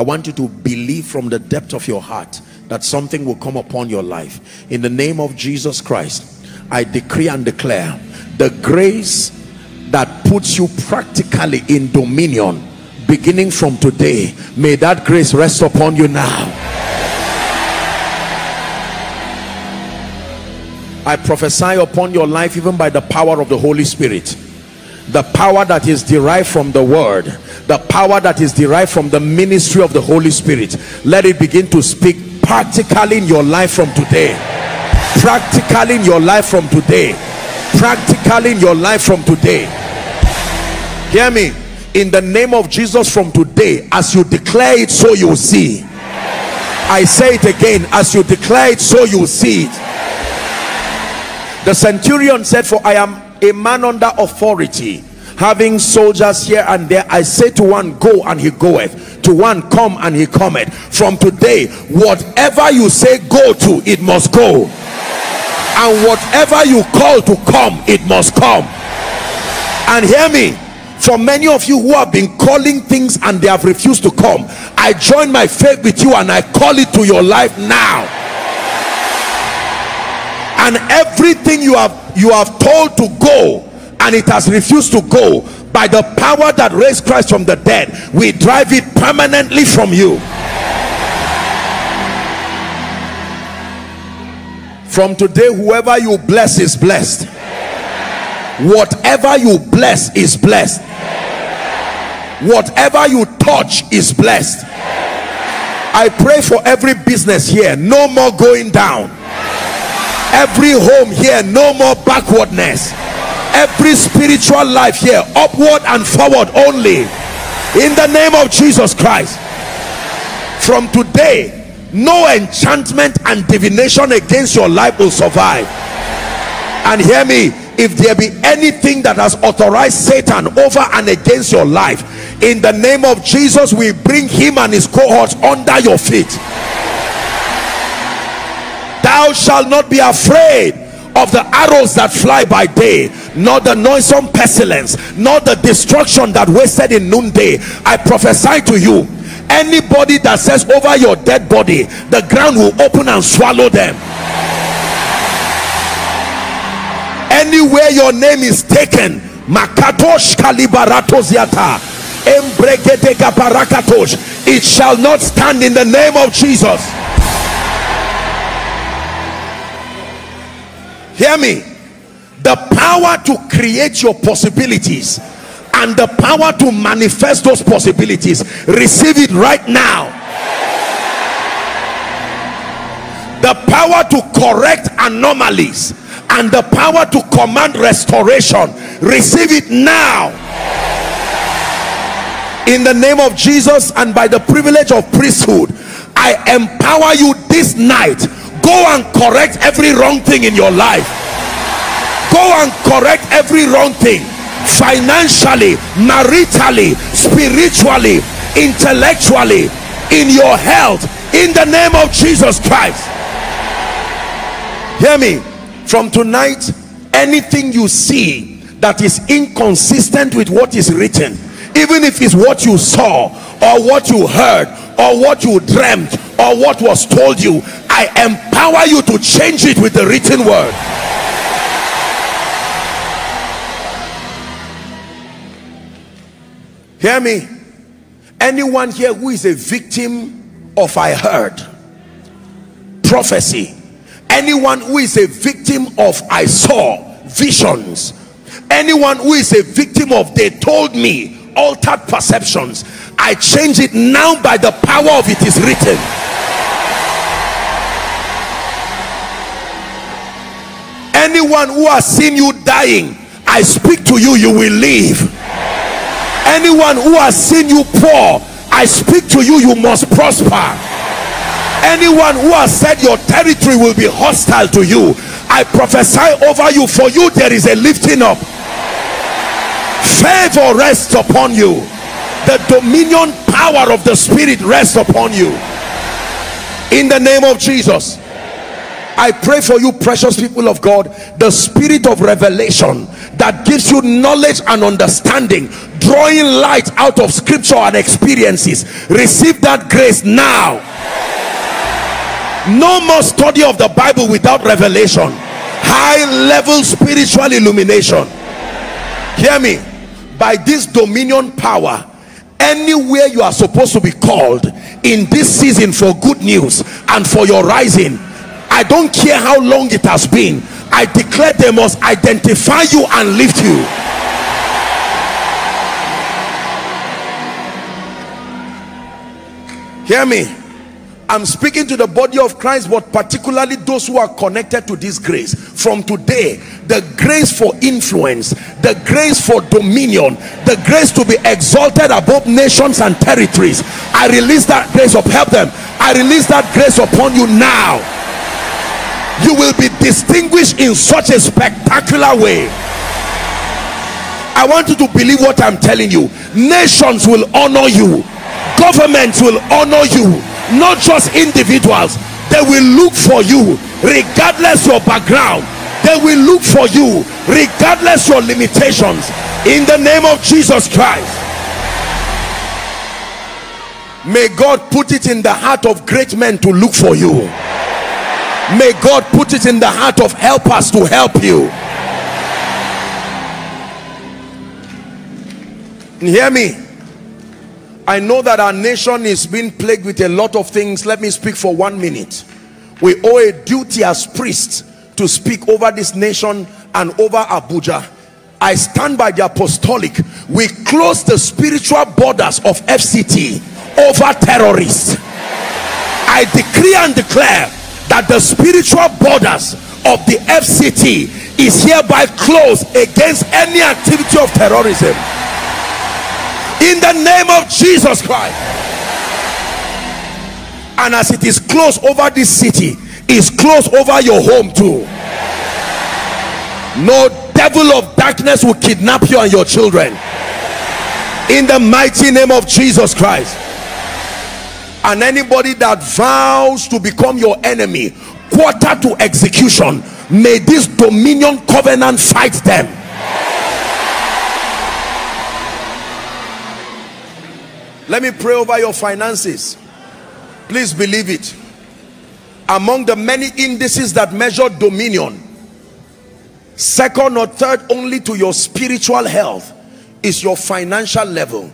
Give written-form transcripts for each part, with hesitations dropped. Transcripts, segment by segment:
I want you to believe from the depth of your heart that something will come upon your life. In the name of Jesus Christ, I decree and declare the grace that puts you practically in dominion, beginning from today, may that grace rest upon you now. I prophesy upon your life even by the power of the Holy Spirit. The power that is derived from the word, the power that is derived from the ministry of the Holy Spirit, let it begin to speak practically in your life from today. Practically in your life from today. Practically in your life from today. Hear me. In the name of Jesus, from today, as you declare it, so you see. I say it again, as you declare it, so you see it. The centurion said, for I am a man under authority, having soldiers here and there. I say to one, go, and he goeth; to one, come, and he cometh. From today, whatever you say go to, it must go, and whatever you call to come, it must come. And hear me, for many of you who have been calling things and they have refused to come, I join my faith with you and I call it to your life now. And everything you have told to go and it has refused to go, by the power that raised Christ from the dead, we drive it permanently from you. From today, whoever you bless is blessed. Whatever you bless is blessed. Whatever you touch is blessed. I pray for every business here, no more going down. Every home here, no more backwardness. Every spiritual life here, upward and forward only, in the name of Jesus Christ. From today, no enchantment and divination against your life will survive. And hear me, if there be anything that has authorized Satan over and against your life, in the name of Jesus, we bring him and his cohorts under your feet. Thou shalt not be afraid of the arrows that fly by day, nor the noisome pestilence, nor the destruction that wasted in noonday. I prophesy to you, anybody that says over your dead body, the ground will open and swallow them. Anywhere your name is taken, Makatosh Kalibaratos Yata, Embregedega Barakatosh, it shall not stand in the name of Jesus. Hear me, the power to create your possibilities and the power to manifest those possibilities, receive it right now. The power to correct anomalies and the power to command restoration, receive it now. In the name of Jesus and by the privilege of priesthood, I empower you this night. Go and correct every wrong thing in your life. Go and correct every wrong thing, financially, maritally, spiritually, intellectually, in your health, in the name of Jesus Christ. Hear me, from tonight, anything you see that is inconsistent with what is written, even if it's what you saw or what you heard or what you dreamt or what was told you, I empower you to change it with the written word. Hear me, anyone here who is a victim of I heard prophecy, anyone who is a victim of I saw visions, anyone who is a victim of they told me altered perceptions, I change it now by the power of it is written. Anyone who has seen you dying, I speak to you, you will live. Anyone who has seen you poor, I speak to you, you must prosper. Anyone who has said your territory will be hostile to you, I prophesy over you, for you there is a lifting up. Favor rests upon you. The dominion power of the Spirit rests upon you, in the name of Jesus. I pray for you, precious people of God, the spirit of revelation that gives you knowledge and understanding, drawing light out of scripture and experiences. Receive that grace now. No more study of the Bible without revelation. High level spiritual illumination. Hear me. By this dominion power, anywhere you are supposed to be called in this season for good news and for your rising, I don't care how long it has been, I declare they must identify you and lift you. Hear me. I'm speaking to the body of Christ, but particularly those who are connected to this grace. From today, the grace for influence, the grace for dominion, the grace to be exalted above nations and territories, I release that grace upon them. I release that grace upon you now. You will be distinguished in such a spectacular way. I want you to believe what I'm telling you. Nations will honor you. Governments will honor you. Not just individuals. They will look for you regardless your background. They will look for you regardless your limitations, in the name of Jesus Christ. May God put it in the heart of great men to look for you. May God put it in the heart of helpers to help you. Hear me. I know that our nation is being plagued with a lot of things. Let me speak for 1 minute. We owe a duty as priests to speak over this nation and over Abuja. I stand by the apostolic. We close the spiritual borders of FCT over terrorists. I decree and declare that the spiritual borders of the FCT is hereby closed against any activity of terrorism. In the name of Jesus Christ. And as it is closed over this city, it's closed over your home too. No devil of darkness will kidnap you and your children. In the mighty name of Jesus Christ. And anybody that vows to become your enemy, quarter to execution, may this dominion covenant fight them. Let me pray over your finances. Please believe it. Among the many indices that measure dominion, second or third only to your spiritual health is your financial level.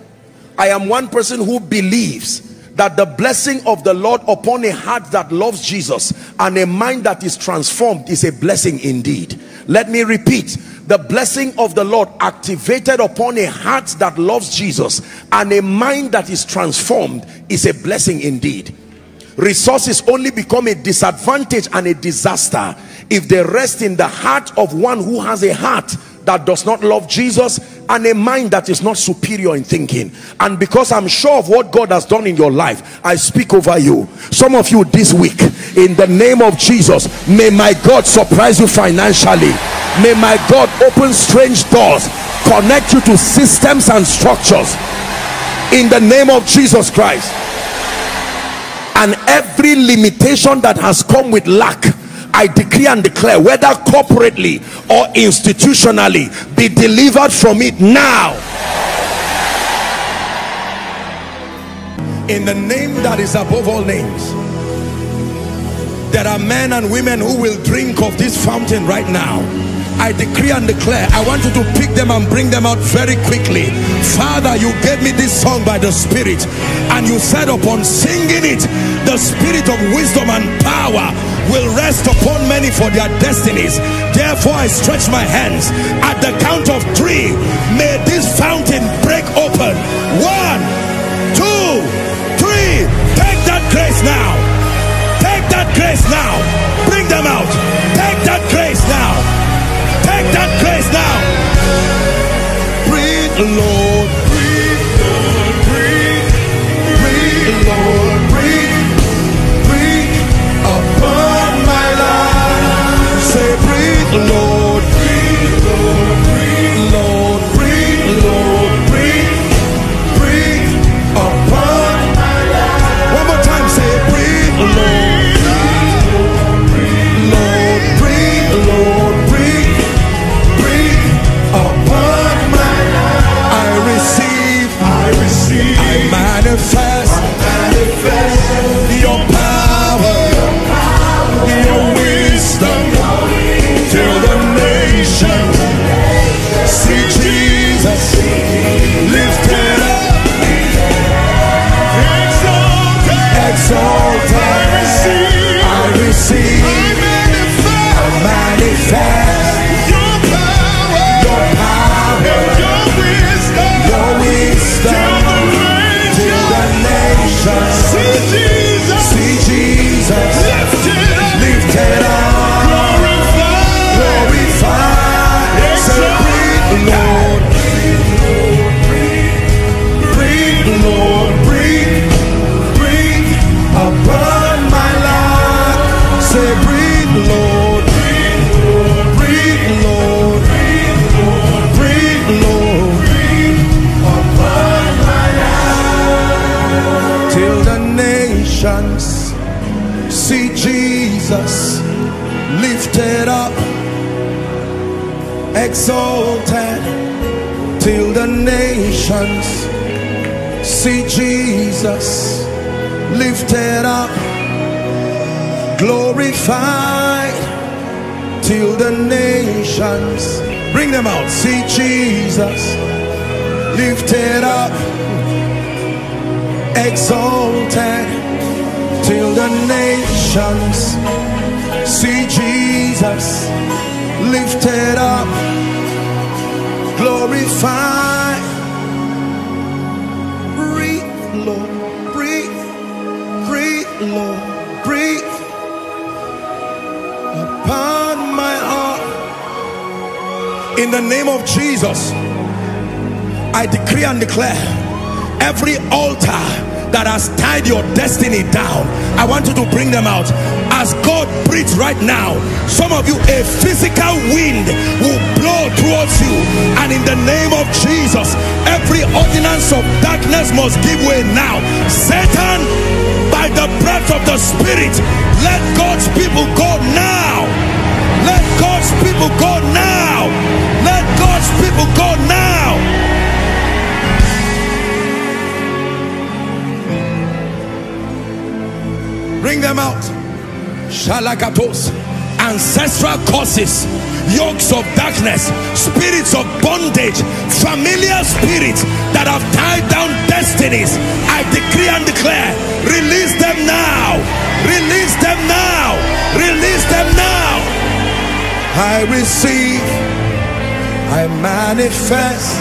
I am one person who believes that the blessing of the Lord upon a heart that loves Jesus and a mind that is transformed is a blessing indeed. Let me repeat. The blessing of the Lord activated upon a heart that loves Jesus and a mind that is transformed is a blessing indeed. Resources only become a disadvantage and a disaster if they rest in the heart of one who has a heart that does not love Jesus and a mind that is not superior in thinking. And because I'm sure of what God has done in your life, I speak over you. Some of you this week, in the name of Jesus, may my God surprise you financially. May my God open strange doors, connect you to systems and structures, in the name of Jesus Christ. And every limitation that has come with lack, I decree and declare, whether corporately or institutionally, be delivered from it now. In the name that is above all names. There are men and women who will drink of this fountain right now. I decree and declare, I want you to pick them and bring them out very quickly. Father, you gave me this song by the Spirit, and you said upon singing it, the spirit of wisdom and power will rest upon many for their destinies. Therefore, I stretch my hands. At the count of three, may this fountain break open. 1, 2, 3. Take that grace now. Take that grace now. Bring them out. Take that grace now. Take that grace now. Breathe, Lord. Breathe, Lord. Breathe. Breathe, Lord. Breathe. Breathe upon my life. Say, breathe, Lord. Breathe, Lord. Breathe, Lord. Breathe, Lord. Breathe. Breathe nations see Jesus lifted up, exalted, till the nations see Jesus lifted up, glorified, till the nations, bring them out, see Jesus lifted up, exalted, till the nations see Jesus lifted up, glorified. Breathe, Lord, breathe, breathe, Lord, breathe upon my heart. In the name of Jesus, I decree and declare, every altar that has tied your destiny down, I want you to bring them out. As God breathes right now, some of you, a physical wind will blow towards you, and in the name of Jesus, every ordinance of darkness must give way now. Satan, by the breath of the Spirit, let God's people go now. Let God's people go now. Let God's people go now. Bring them out. Shalakatos, ancestral curses, yokes of darkness, spirits of bondage, familiar spirits that have tied down destinies, I decree and declare, release them now. Release them now. Release them now. I receive, I manifest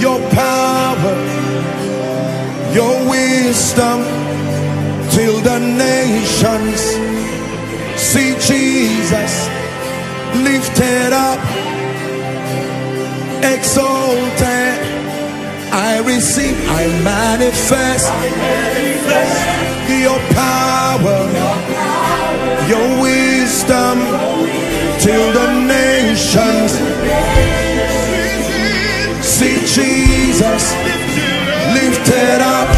your power, your wisdom, till the nations see Jesus lifted up, exalted. I receive, I manifest your power, your wisdom, till the nations see Jesus lifted up.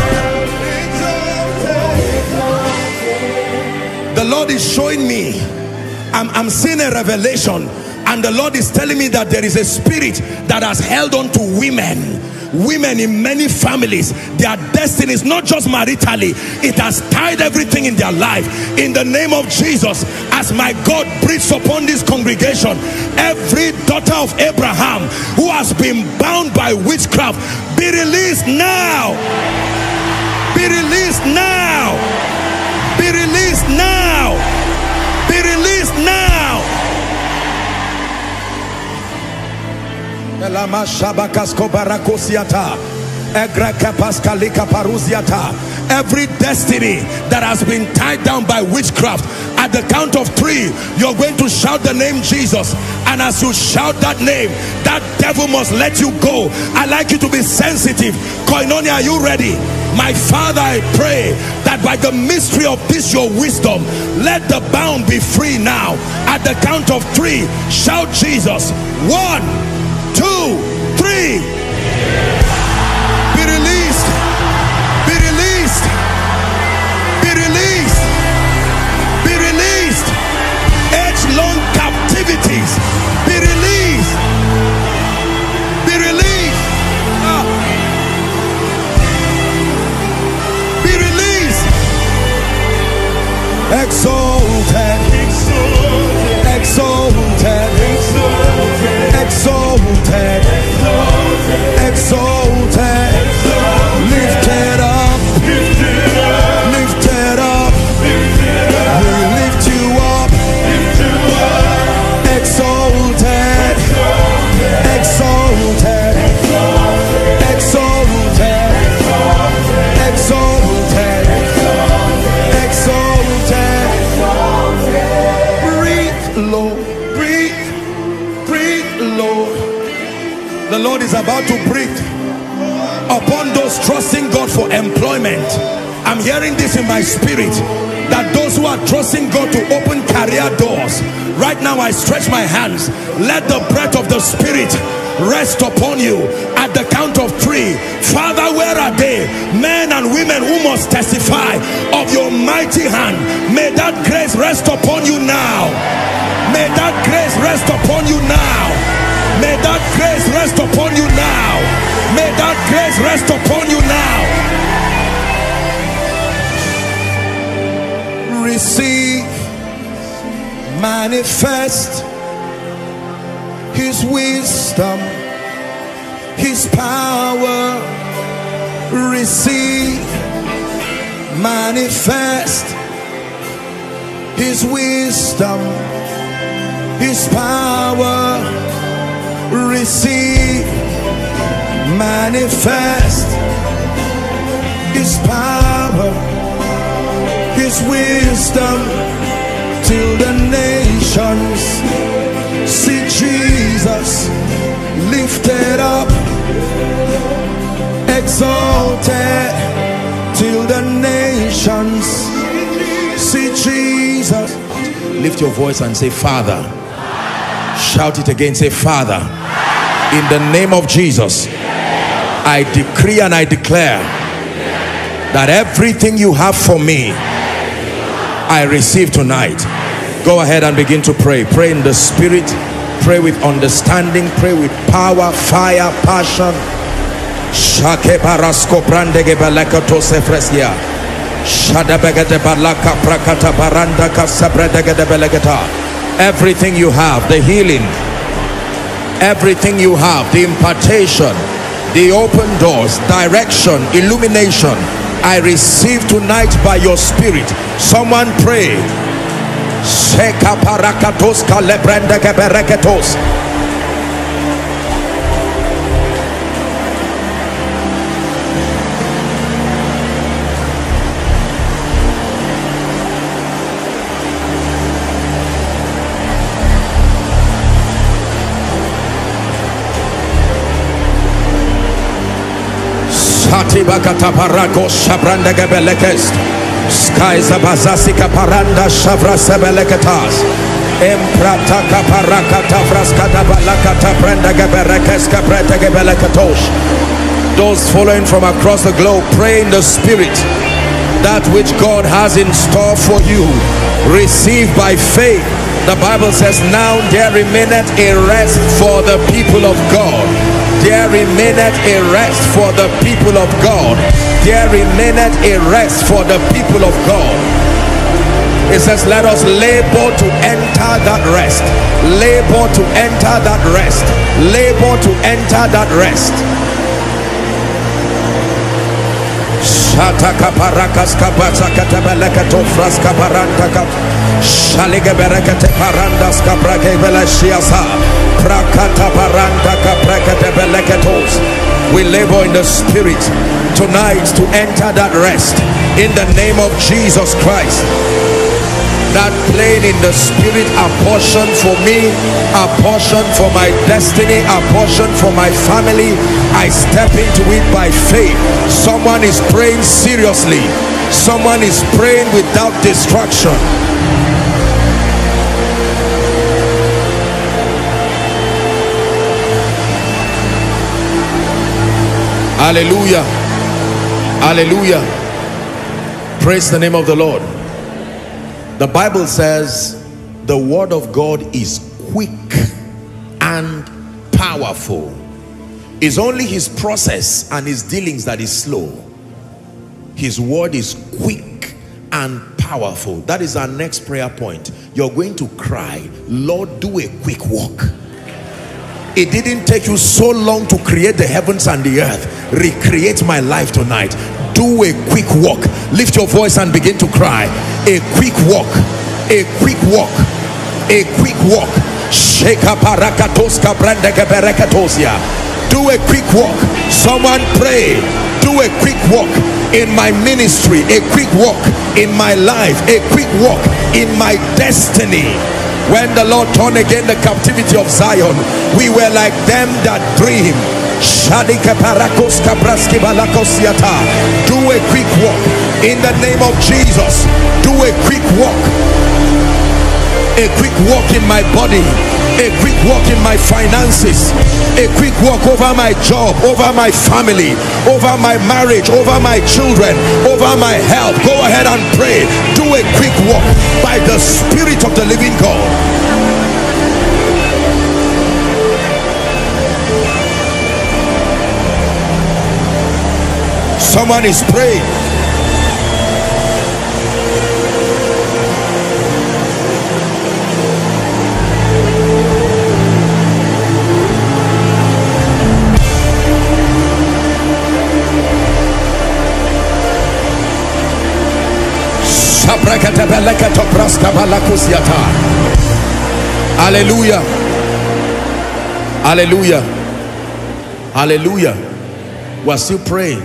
The Lord is showing me, I'm seeing a revelation, and the Lord is telling me that there is a spirit that has held on to women. Women in many families, their destiny is not just maritally, it has tied everything in their life. In the name of Jesus, as my God breathes upon this congregation, every daughter of Abraham who has been bound by witchcraft, be released now. Be released now. Be released now. Be released now. Every destiny that has been tied down by witchcraft, at the count of three, you're going to shout the name Jesus. And as you shout that name, that devil must let you go. I like you to be sensitive. Koinonia, are you ready? My Father, I pray that by the mystery of this your wisdom, let the bound be free now. At the count of three, shout Jesus. 1, 2, 3. Be released. Be released. Be released. Be released. Age-long captivities, be released. Be released. Exalted, exalted, exalted, exalted, exalted, lifted up, lifted up, we lift you up, exalted, exalted, exalted, exalted, exalted. The Lord is about to breathe upon those trusting God for employment. I'm hearing this in my spirit, that those who are trusting God to open career doors, right now I stretch my hands, let the breath of the Spirit rest upon you. At the count of three. Father, where are they? Men and women who must testify of your mighty hand. May that grace rest upon you now. May that grace rest upon you now. May that grace rest upon you now. May that grace rest upon you now. Receive, manifest his wisdom, his power. Receive, manifest his wisdom, his power. Receive, manifest his power, his wisdom, till the nations see Jesus lifted up, exalted, till the nations see Jesus. Lift your voice and say, Father. Shout it again, say, Father. In the name of Jesus, I decree and I declare that everything you have for me, I receive tonight. Go ahead and begin to pray. Pray in the spirit. Pray with understanding. Pray with power, fire, passion. Everything you have, the healing, everything you have, the impartation, the open doors, direction, illumination, I receive tonight by your spirit. Someone pray. Skies abazasika paranda shavra sebelekatas emprata kaparakata fraskata balakata prenda geberekeska preta gebelekatosh. Those following from across the globe, pray in the spirit. That which God has in store for you, receive by faith. The Bible says, now there remaineth a rest for the people of God. There remaineth a rest for the people of God. There remaineth a rest for the people of God. It says, let us labor to enter that rest. Labor to enter that rest. Labor to enter that rest. We labor in the spirit tonight to enter that rest in the name of Jesus Christ. That plane in the spirit, a portion for me, a portion for my destiny, a portion for my family. I step into it by faith. Someone is praying seriously. Someone is praying without distraction. Hallelujah, hallelujah. Praise the name of the Lord. The Bible says the word of God is quick and powerful. It's only his process and his dealings that is slow. His word is quick and powerful. That is our next prayer point. You're going to cry, Lord, do a quick work. It didn't take you so long to create the heavens and the earth. Recreate my life tonight. Do a quick walk. Lift your voice and begin to cry. A quick walk. A quick walk. A quick walk. Do a quick walk. Someone pray. Do a quick walk in my ministry. A quick walk in my life. A quick walk in my destiny. When the Lord turned again the captivity of Zion, we were like them that dream. Do a quick walk in the name of Jesus. Do a quick walk. A quick walk in my body. A quick walk in my finances, a quick walk over my job, over my family, over my marriage, over my children, over my health. Go ahead and pray. Do a quick walk by the Spirit of the living God. Someone is praying. Hallelujah. Hallelujah. Hallelujah. We're still praying.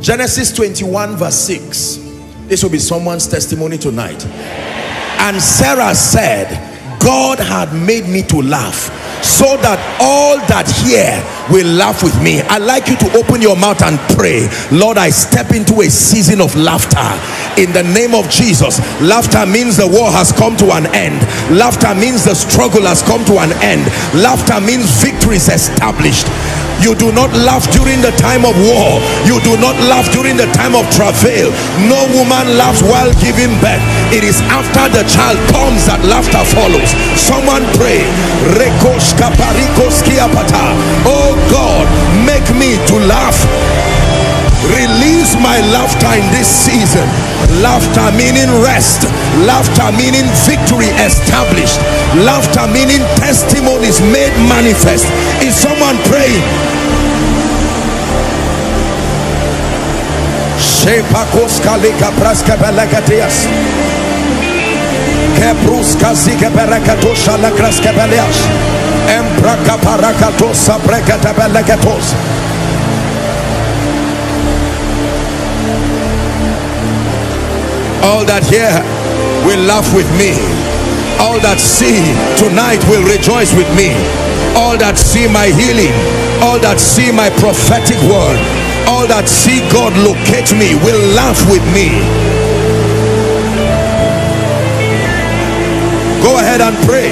Genesis 21 verse 6. This will be someone's testimony tonight. And Sarah said, God had made me to laugh, so that all that hear will laugh with me. I'd like you to open your mouth and pray. Lord, I step into a season of laughter in the name of Jesus. Laughter means the war has come to an end. Laughter means the struggle has come to an end. Laughter means victory is established. You do not laugh during the time of war. You do not laugh during the time of travail. No woman laughs while giving birth. It is after the child comes that laughter follows. Someone pray. Oh God, make me to laugh. Release my laughter in this season. Laughter meaning rest. Laughter meaning victory established. Laughter meaning testimonies made manifest. Is someone praying? All that hear will laugh with me. All that see tonight will rejoice with me. All that see my healing, all that see my prophetic word, all that see God locate me will laugh with me. Go ahead and pray.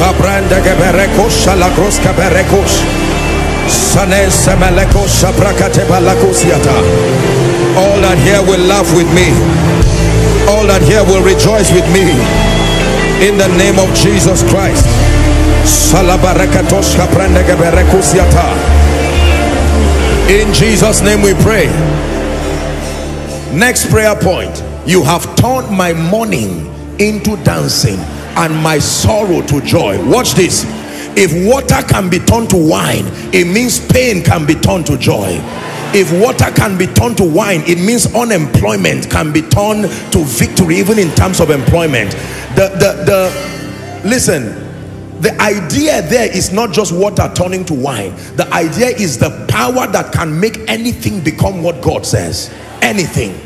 All that here will laugh with me. All that here will rejoice with me. In the name of Jesus Christ. In Jesus' name we pray. Next prayer point. You have turned my mourning into dancing, and my sorrow to joy. Watch this. If water can be turned to wine, it means pain can be turned to joy. If water can be turned to wine, it means unemployment can be turned to victory, even in terms of employment. The idea there is not just water turning to wine. The idea is the power that can make anything become what God says. Anything.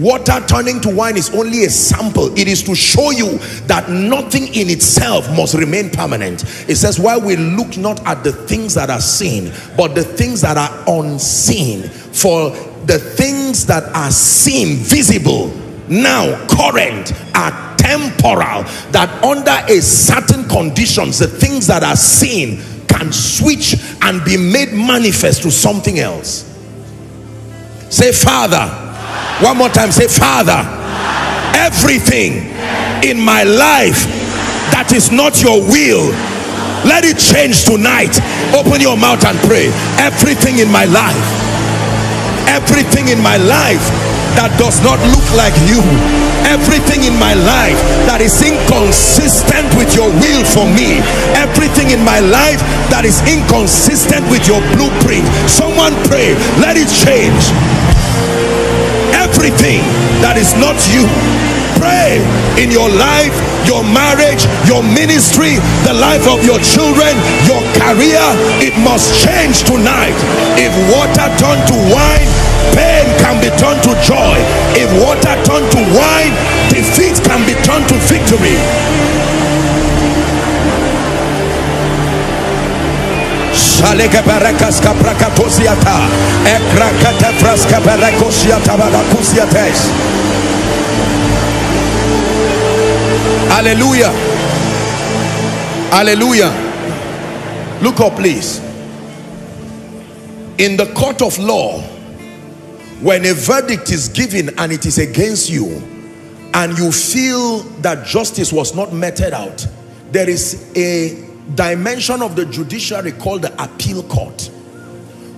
Water turning to wine is only a sample. It is to show you that nothing in itself must remain permanent. It says, while we look not at the things that are seen, but the things that are unseen. For the things that are seen, visible, now, current, are temporal. That under a certain conditions, the things that are seen can switch and be made manifest to something else. Say, Father. One more time, say, Father, everything in my life that is not your will, let it change tonight. Open your mouth and pray. Everything in my life, everything in my life that does not look like you, everything in my life that is inconsistent with your will for me, everything in my life that is inconsistent with your blueprint, someone pray, let it change. Everything that is not you, pray, in your life, your marriage, your ministry, the life of your children, your career, it must change tonight. If water turned to wine, pain can be turned to joy. If water turned to wine, defeat can be turned on to victory. Hallelujah. Hallelujah. Look up, please. In the court of law, when a verdict is given and it is against you, and you feel that justice was not meted out, there is a dimension of the judiciary called the appeal court.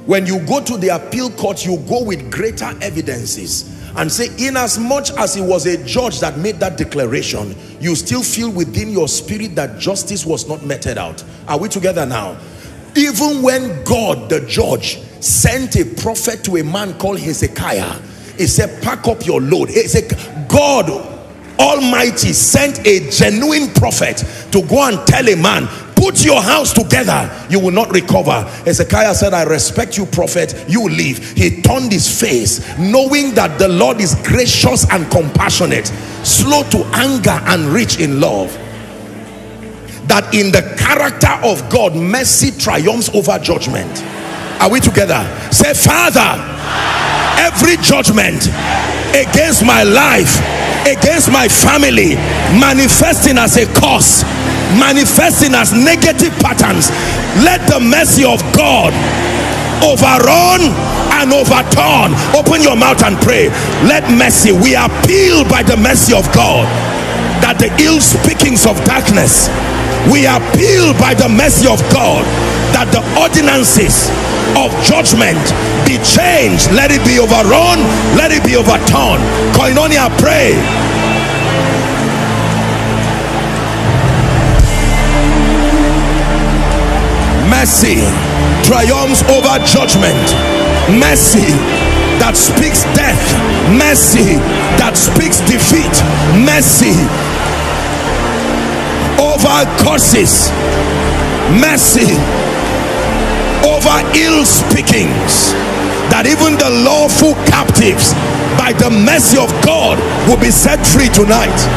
When you go to the appeal court, you go with greater evidences and say, inasmuch as it was a judge that made that declaration, you still feel within your spirit that justice was not meted out. Are we together now? Even when God, the judge, sent a prophet to a man called Hezekiah, he said, pack up your load. He said, God Almighty sent a genuine prophet to go and tell a man, put your house together, you will not recover. Hezekiah said, I respect you, prophet, you leave. He turned his face, knowing that the Lord is gracious and compassionate, slow to anger and rich in love. That in the character of God, mercy triumphs over judgment. Are we together? Say, Father, every judgment against my life, against my family, manifesting as a curse, manifesting as negative patterns, let the mercy of God overrun and overturn. Open your mouth and pray. Let mercy, we appeal by the mercy of God, that the ill speakings of darkness, we appeal by the mercy of God, that the ordinances of judgment be changed. Let it be overrun, let it be overturned. Koinonia, pray. Mercy triumphs over judgment. Mercy that speaks death, mercy that speaks defeat, mercy over curses, mercy over ill speakings, that even the lawful captives by the mercy of God will be set free tonight.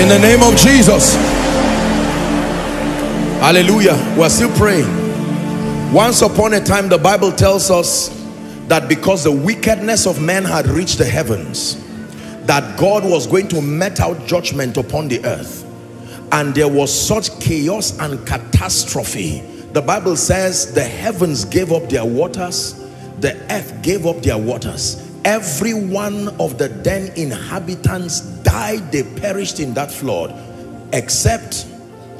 In the name of Jesus. Hallelujah. We're still praying. Once upon a time, the Bible tells us that because the wickedness of men had reached the heavens, that God was going to mete out judgment upon the earth. And there was such chaos and catastrophe. The Bible says the heavens gave up their waters, the earth gave up their waters. Every one of the then inhabitants died. They perished in that flood, except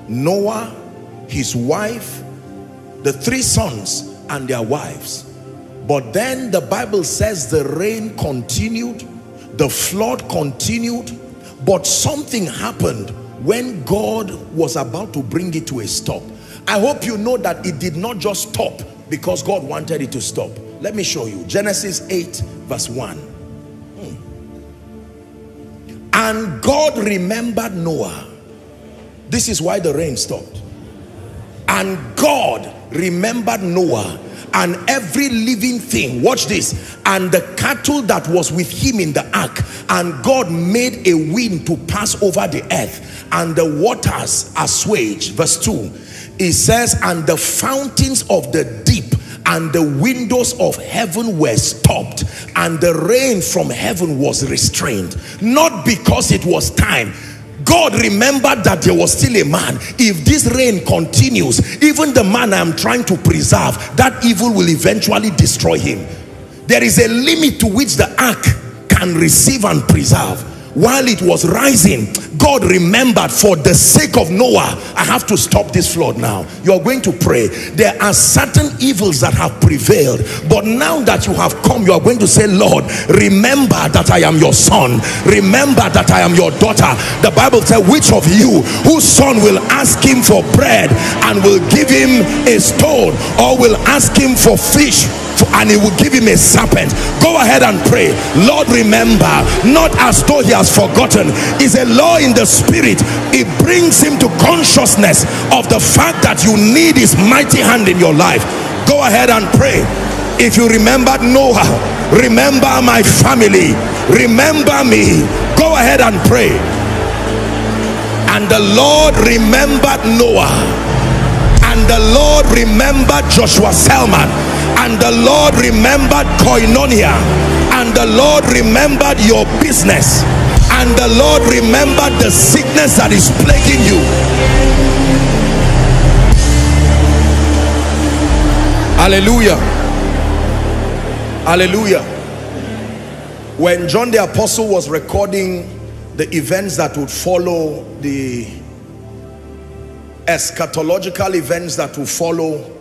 Noah, his wife, the three sons and their wives. But then the Bible says the rain continued, the flood continued, but something happened when God was about to bring it to a stop. I hope you know that it did not just stop because God wanted it to stop. Let me show you. Genesis 8 verse 1. And God remembered Noah. This is why the rain stopped. And God remembered Noah and every living thing, watch this, and the cattle that was with him in the ark. And God made a wind to pass over the earth, and the waters assuaged. Verse 2, it says, and the fountains of the deep and the windows of heaven were stopped, and the rain from heaven was restrained. Not because it was time. God remembered that there was still a man. If this rain continues, even the man I'm trying to preserve, that evil will eventually destroy him. There is a limit to which the ark can receive and preserve. While it was rising, God remembered, for the sake of Noah, I have to stop this flood now. You are going to pray. There are certain evils that have prevailed, but now that you have come, you are going to say, Lord, remember that I am your son. Remember that I am your daughter. The Bible says, which of you, whose son will ask him for bread and will give him a stone, or will ask him for fish and he will give him a serpent? Go ahead and pray. Lord, remember, not as though he has forgotten. Is a law in the spirit. It brings him to consciousness of the fact that you need his mighty hand in your life. Go ahead and pray. If you remembered Noah, remember my family, remember me. Go ahead and pray. And the Lord remembered Noah, and the Lord remembered Joshua Selman, and the Lord remembered Koinonia, and the Lord remembered your business, and the Lord remembered the sickness that is plaguing you. Hallelujah. Hallelujah. When John the Apostle was recording the events that would follow, the eschatological events that would follow,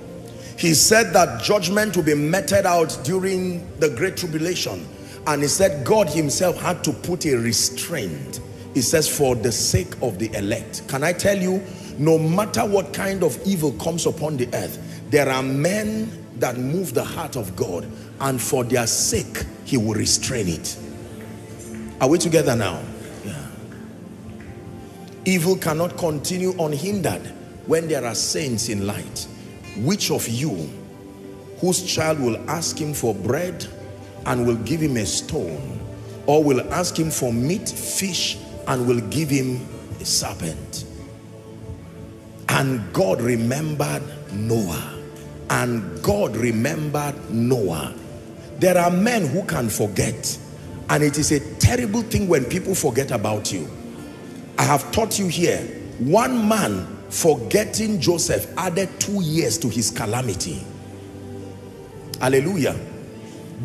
he said that judgment will be meted out during the Great Tribulation. And he said God himself had to put a restraint. He says, for the sake of the elect. Can I tell you, no matter what kind of evil comes upon the earth, there are men that move the heart of God, and for their sake, he will restrain it. Are we together now? Yeah. Evil cannot continue unhindered when there are saints in light. Which of you, whose child will ask him for bread and will give him a stone, or will ask him for meat, fish, and will give him a serpent? And God remembered Noah. And God remembered Noah. There are men who can forget, and it is a terrible thing when people forget about you. I have taught you here, one man forgetting Joseph added 2 years to his calamity. Hallelujah.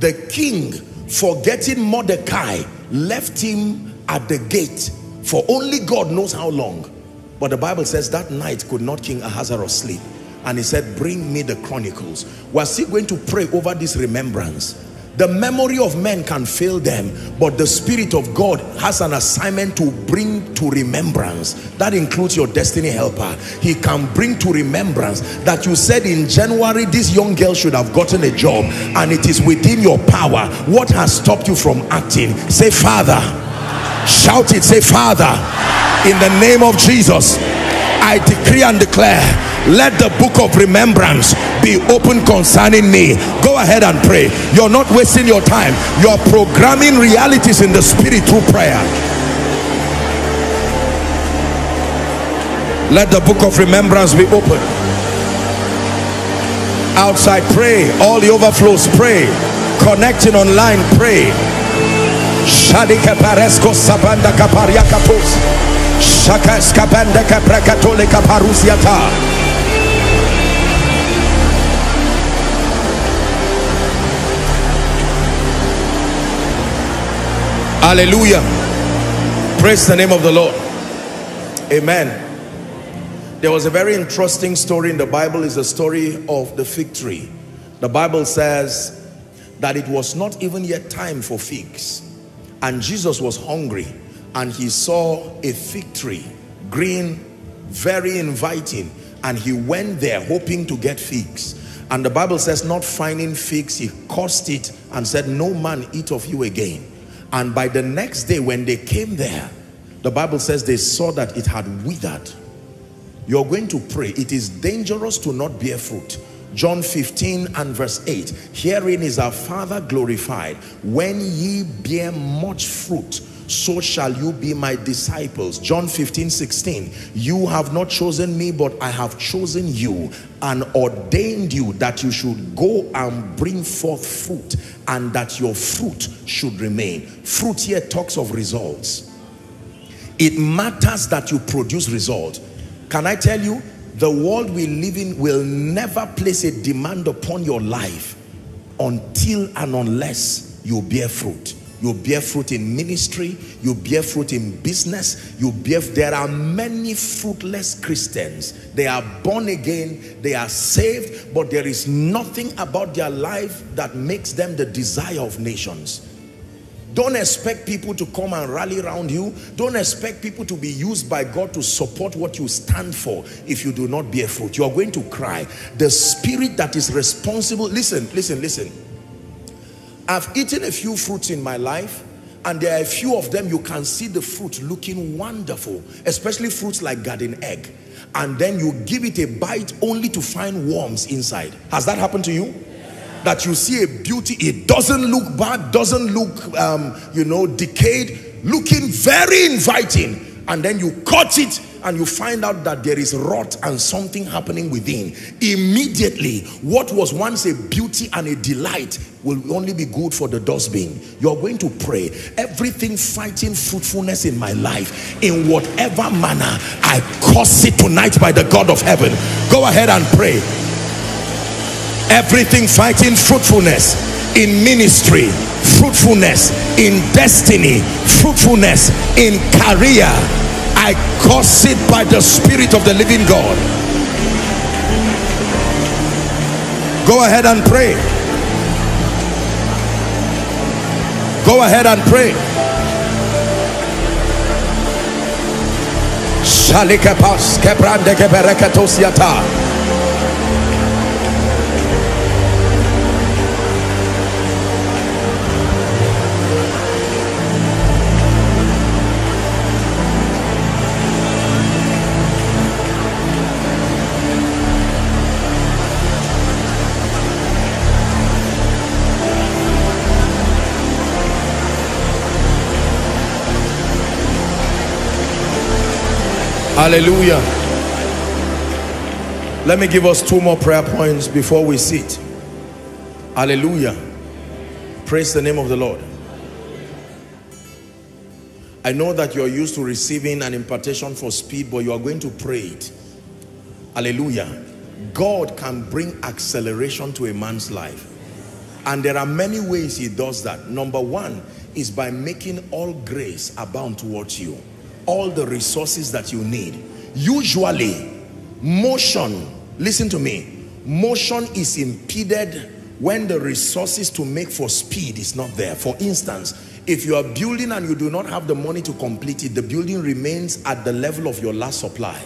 The king forgetting Mordecai left him at the gate for only God knows how long. But the Bible says that night could not King Ahasuerus sleep, and he said, bring me the chronicles. We're still going to pray over this remembrance. The memory of men can fail them, but the Spirit of God has an assignment to bring to remembrance. That includes your destiny helper. He can bring to remembrance that you said in January, this young girl should have gotten a job, and it is within your power. What has stopped you from acting? Say, Father. Shout it. Say, Father, in the name of Jesus, I decree and declare, let the book of remembrance be open concerning me. Go ahead and pray. You're not wasting your time. You're programming realities in the spirit through prayer. Let the book of remembrance be open. Outside, pray. All the overflows, pray. Connecting online, pray. Hallelujah. Praise the name of the Lord. Amen. There was a very interesting story in the Bible. It's the story of the fig tree. The Bible says that it was not even yet time for figs, and Jesus was hungry, and he saw a fig tree, green, very inviting, and he went there hoping to get figs. And the Bible says, not finding figs, he cursed it and said, no man eat of you again. And by the next day, when they came there, the Bible says they saw that it had withered. You're going to pray. It is dangerous to not bear fruit. John 15 and verse 8, herein is our Father glorified, when ye bear much fruit, so shall you be my disciples. John 15:16, you have not chosen me, but I have chosen you and ordained you that you should go and bring forth fruit, and that your fruit should remain. Fruit here talks of results. It matters that you produce results. Can I tell you, the world we live in will never place a demand upon your life until and unless you bear fruit. You bear fruit in ministry, you bear fruit in business, you bear... There are many fruitless Christians. They are born again, they are saved, but there is nothing about their life that makes them the desire of nations. Don't expect people to come and rally around you. Don't expect people to be used by God to support what you stand for. If you do not bear fruit, you are going to cry. The spirit that is responsible... Listen. I've eaten a few fruits in my life, and there are a few of them you can see the fruit looking wonderful, especially fruits like garden egg. And then you give it a bite only to find worms inside. Has that happened to you? That you see a beauty, it doesn't look bad, doesn't look, decayed, looking very inviting. And then you cut it and you find out that there is rot and something happening within. Immediately, what was once a beauty and a delight will only be good for the dustbin. You are going to pray, everything fighting fruitfulness in my life, in whatever manner, I curse it tonight by the God of heaven. Go ahead and pray. Everything fighting fruitfulness in ministry, fruitfulness in destiny, fruitfulness in career, I curse it by the Spirit of the living God. Go ahead and pray. Go ahead and pray. Shalikapas kebrande kebereketos yata. Hallelujah. Let me give us two more prayer points before we sit. Hallelujah. Praise the name of the Lord. I know that you're used to receiving an impartation for speed, but you are going to pray it. Hallelujah. God can bring acceleration to a man's life. And there are many ways he does that. Number one is by making all grace abound towards you. All the resources that you need. Usually, motion, listen to me, motion is impeded when the resources to make for speed is not there. For instance, if you are building and you do not have the money to complete it, the building remains at the level of your last supply.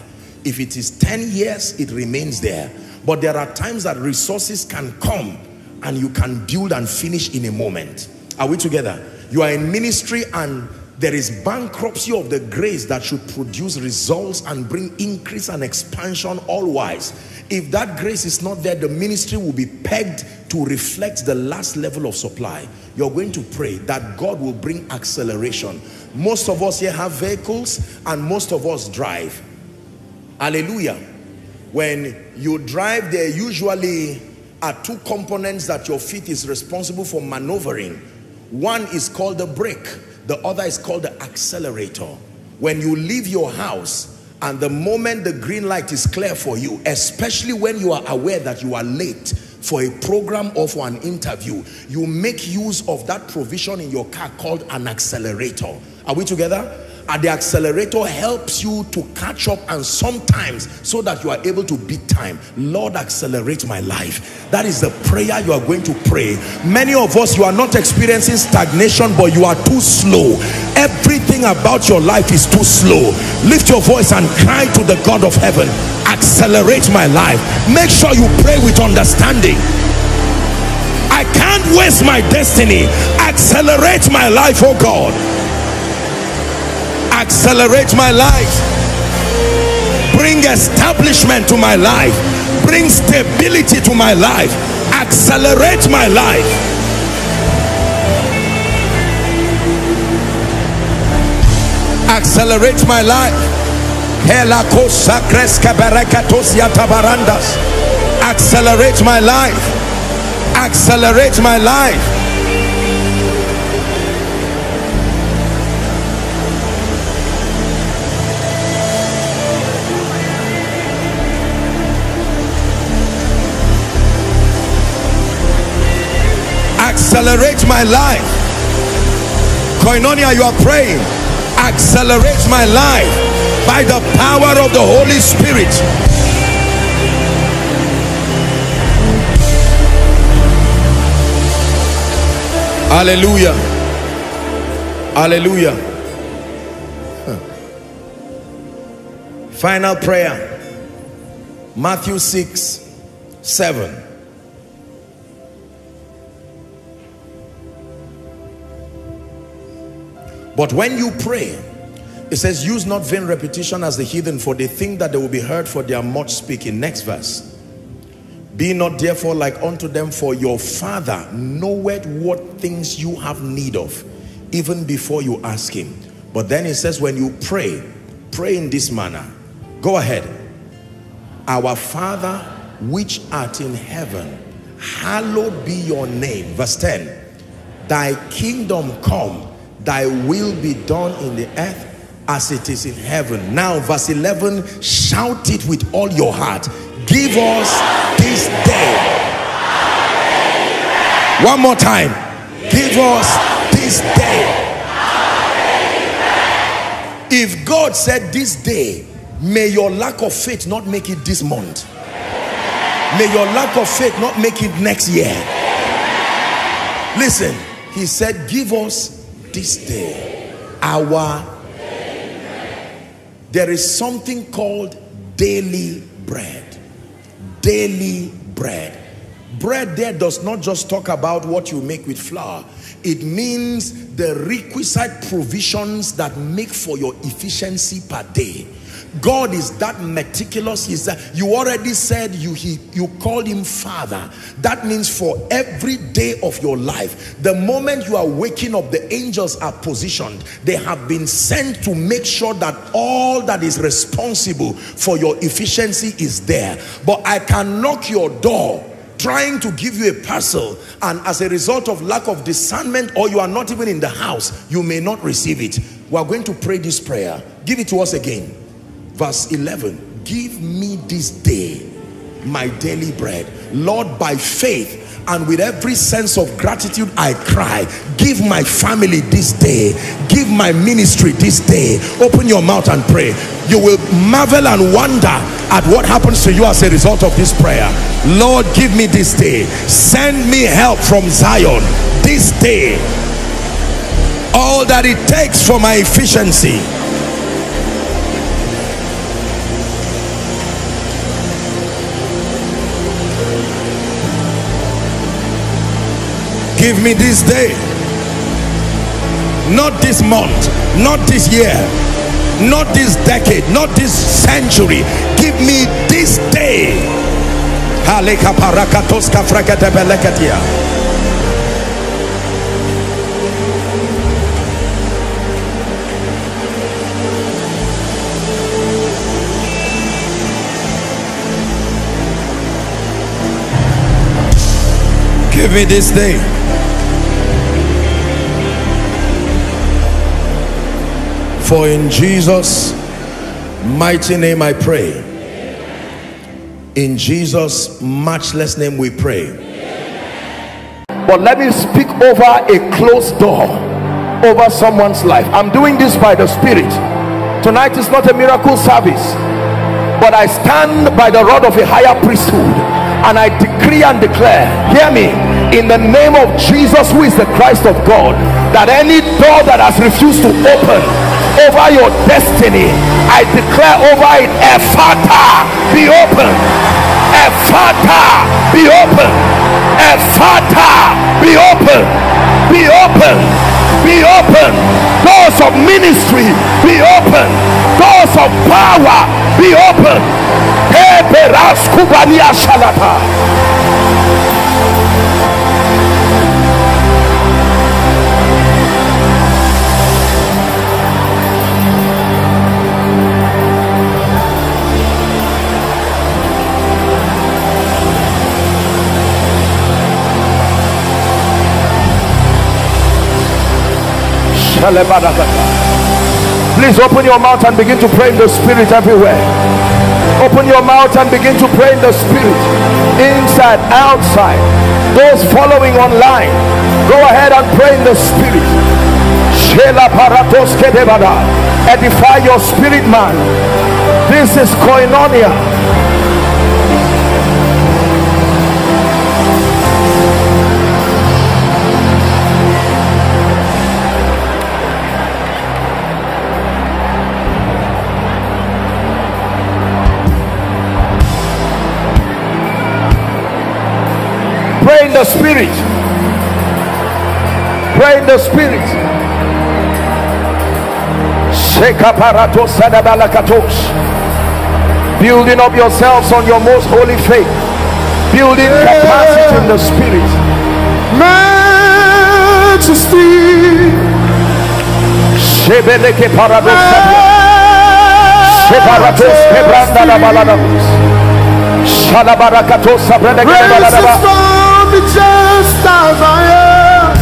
If it is 10 years, it remains there. But there are times that resources can come and you can build and finish in a moment. Are we together? You are in ministry and there is bankruptcy of the grace that should produce results and bring increase and expansion all-wise. If that grace is not there, the ministry will be pegged to reflect the last level of supply. You're going to pray that God will bring acceleration. Most of us here have vehicles and most of us drive. Hallelujah. When you drive, there usually are two components that your feet is responsible for maneuvering. One is called the brake. The other is called the accelerator. When you leave your house and the moment the green light is clear for you, especially when you are aware that you are late for a program or for an interview, you make use of that provision in your car called an accelerator. Are we together? And the accelerator helps you to catch up, and sometimes so that you are able to beat time. Lord, accelerate my life. That is the prayer you are going to pray. Many of us, you are not experiencing stagnation, but you are too slow. Everything about your life is too slow. Lift your voice and cry to the God of heaven, accelerate my life. Make sure you pray with understanding. I can't waste my destiny. Accelerate my life, oh God. Accelerate my life. Bring establishment to my life. Bring stability to my life. Accelerate my life. Accelerate my life. Accelerate my life. Accelerate my life. Accelerate my life. Koinonia, you are praying. Accelerate my life by the power of the Holy Spirit. Hallelujah. Hallelujah. Final prayer. Matthew 6:7. But when you pray, it says, use not vain repetition as the heathen, for they think that they will be heard for their much speaking. Next verse. Be not therefore like unto them, for your Father knoweth what things you have need of, even before you ask him. But then it says, when you pray, pray in this manner. Go ahead. Our Father, which art in heaven, hallowed be your name. Verse 10. Thy kingdom come. Thy will be done in the earth as it is in heaven. Now verse 11, shout it with all your heart. Give us this day. One more time. Give us this day. If God said this day, may your lack of faith not make it this month. May your lack of faith not make it next year. Listen, he said, give us this day our daily. There is something called daily bread. Daily bread. Bread there does not just talk about what you make with flour. It means the requisite provisions that make for your efficiency per day. God is that meticulous. He's that, you already said you called him Father. That means for every day of your life, the moment you are waking up, the angels are positioned. They have been sent to make sure that all that is responsible for your efficiency is there. But I can knock your door trying to give you a parcel, and as a result of lack of discernment, or you are not even in the house, you may not receive it. We are going to pray this prayer. Give it to us again. Verse 11, give me this day my daily bread. Lord, by faith and with every sense of gratitude, I cry, give my family this day, give my ministry this day. Open your mouth and pray. You will marvel and wonder at what happens to you as a result of this prayer. Lord, give me this day. Send me help from Zion this day. All that it takes for my efficiency. Give me this day, not this month, not this year, not this decade, not this century. Give me this day. Give me this day. For in Jesus' mighty name I pray. Amen. In Jesus' matchless name we pray. Amen. But let me speak over a closed door, over someone's life. I'm doing this by the Spirit. Tonight is not a miracle service, but I stand by the rod of a higher priesthood, and I decree and declare, hear me, in the name of Jesus, who is the Christ of God, that any door that has refused to open over your destiny, I declare over it, Ephata, be open. Ephata, be open. Ephata, be open. Be open. Be open. Doors doors of ministry be open, doors of power be open. Please open your mouth and begin to pray in the spirit everywhere. Open your mouth and begin to pray in the spirit, inside, outside. Those following online, go ahead and pray in the spirit. Edify your spirit man. This is koinonia. Pray in the spirit. Pray in the spirit. Building up yourselves on your most holy faith. Building capacity in the spirit. Majesty. Just as I am,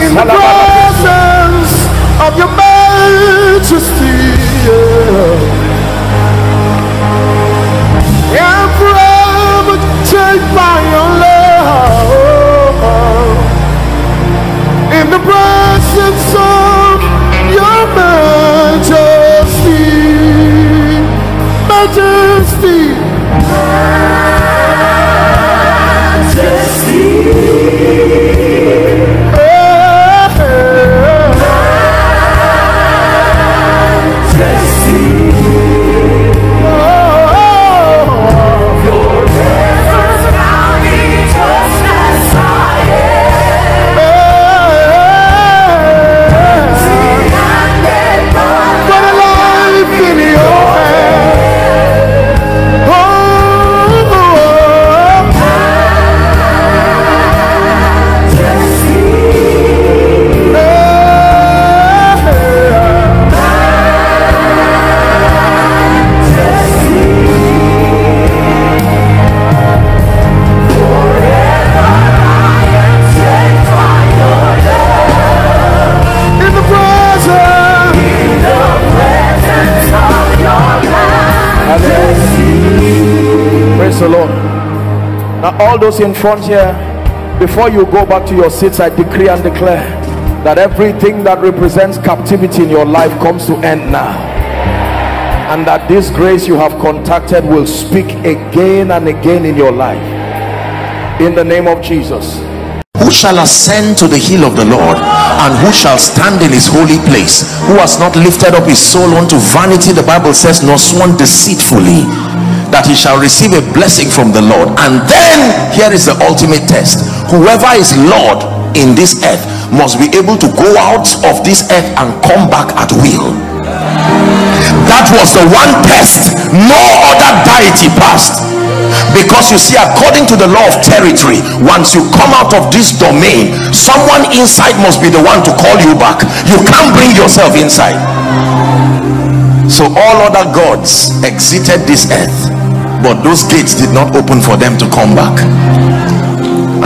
in the presence of your majesty, and forever changed by your love, in the presence of your majesty. All those in front here, before you go back to your seats, I decree and declare that everything that represents captivity in your life comes to end now, and that this grace you have contacted will speak again and again in your life, in the name of Jesus. Who shall ascend to the hill of the Lord, and who shall stand in his holy place? Who has not lifted up his soul unto vanity, the Bible says, nor sworn deceitfully, that he shall receive a blessing from the Lord. And then here is the ultimate test. Whoever is Lord in this earth must be able to go out of this earth and come back at will. That was the one test no other deity passed. Because you see, according to the law of territory, once you come out of this domain, someone inside must be the one to call you back. You can't bring yourself inside. So all other gods exited this earth, but those gates did not open for them to come back.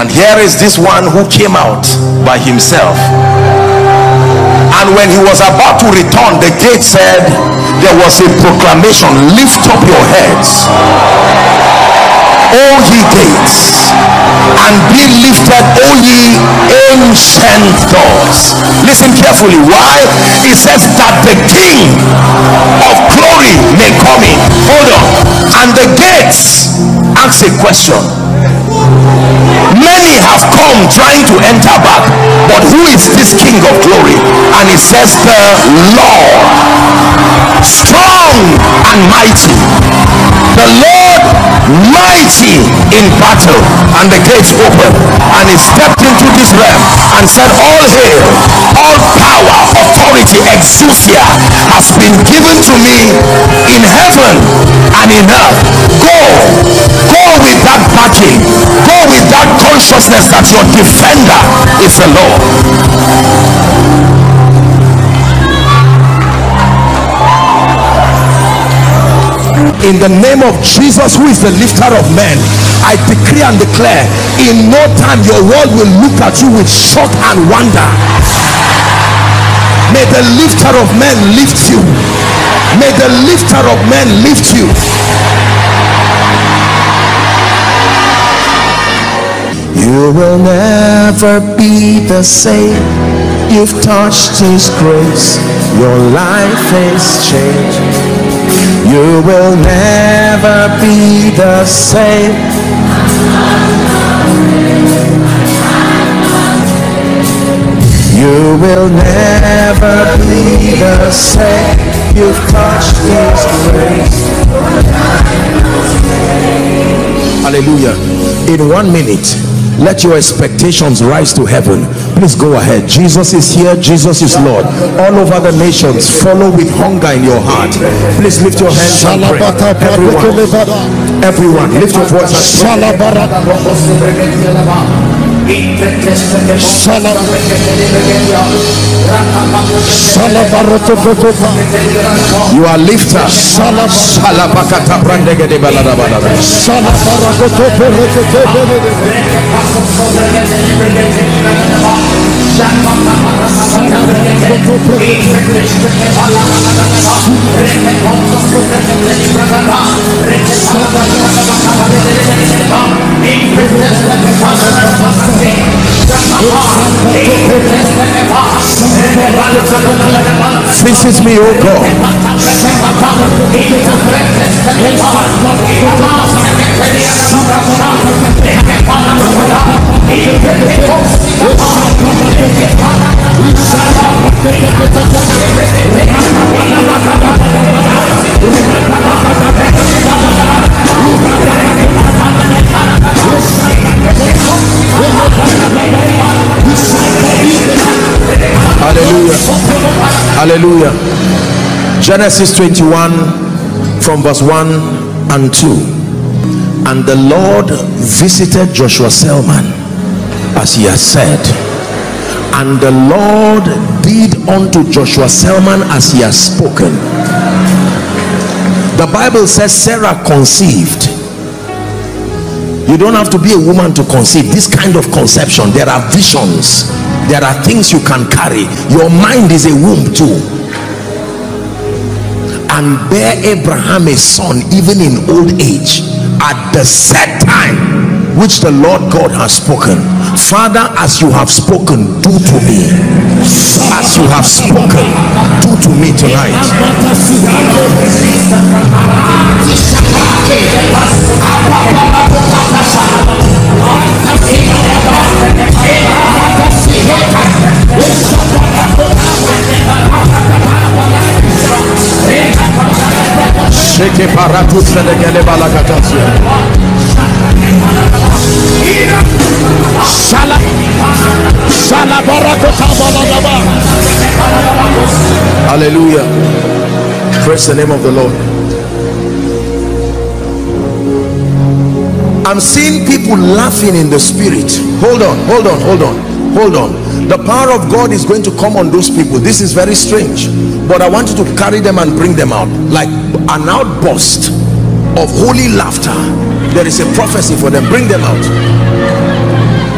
And here is this one who came out by himself, and when he was about to return, the gate said, there was a proclamation, lift up your heads, O ye gates, and be lifted, O ye ancient doors. Listen carefully. Why? It says that the King of glory may come in. Hold on. And the gates ask a question. Many have come trying to enter back, but who is this King of glory? And it says, the Lord, strong and mighty, the Lord mighty in battle. And the gates open, and he stepped into into this realm and said, all hail, all power, authority, exousia has been given to me in heaven and in earth. Go with that backing, go with that consciousness that your defender is the Lord. In the name of Jesus, who is the lifter of men, I decree and declare, in no time your world will look at you with shock and wonder. May the lifter of men lift you. May the lifter of men lift you. You will never be the same. You've touched His grace. Your life has changed. You will never be the same. You will never be the same. You've touched His grace. Hallelujah. In 1 minute, let your expectations rise to heaven. Please go ahead. Jesus is here. Jesus is Lord. All over the nations, follow with hunger in your heart. Please lift your hands and pray. Everyone, lift your voice and pray. You are lifter. Visit me, O God. Hallelujah. Hallelujah. Genesis 21 from verse 1 and 2. And the Lord visited Joshua Selman as He has said. And the Lord did unto Joshua Selman as He has spoken. The Bible says Sarah conceived. You don't have to be a woman to conceive. This kind of conception, there are visions. There are things you can carry. Your mind is a womb too. And bear Abraham a son, even in old age, at the set time which the Lord God has spoken. Father, as you have spoken, do to me. As you have spoken, do to me tonight. Hallelujah. Praise the name of the Lord. I'm seeing people laughing in the spirit. Hold on. The power of God is going to come on those people. This is very strange, but I want you to carry them and bring them out like an outburst of holy laughter. There is a prophecy for them. Bring them out.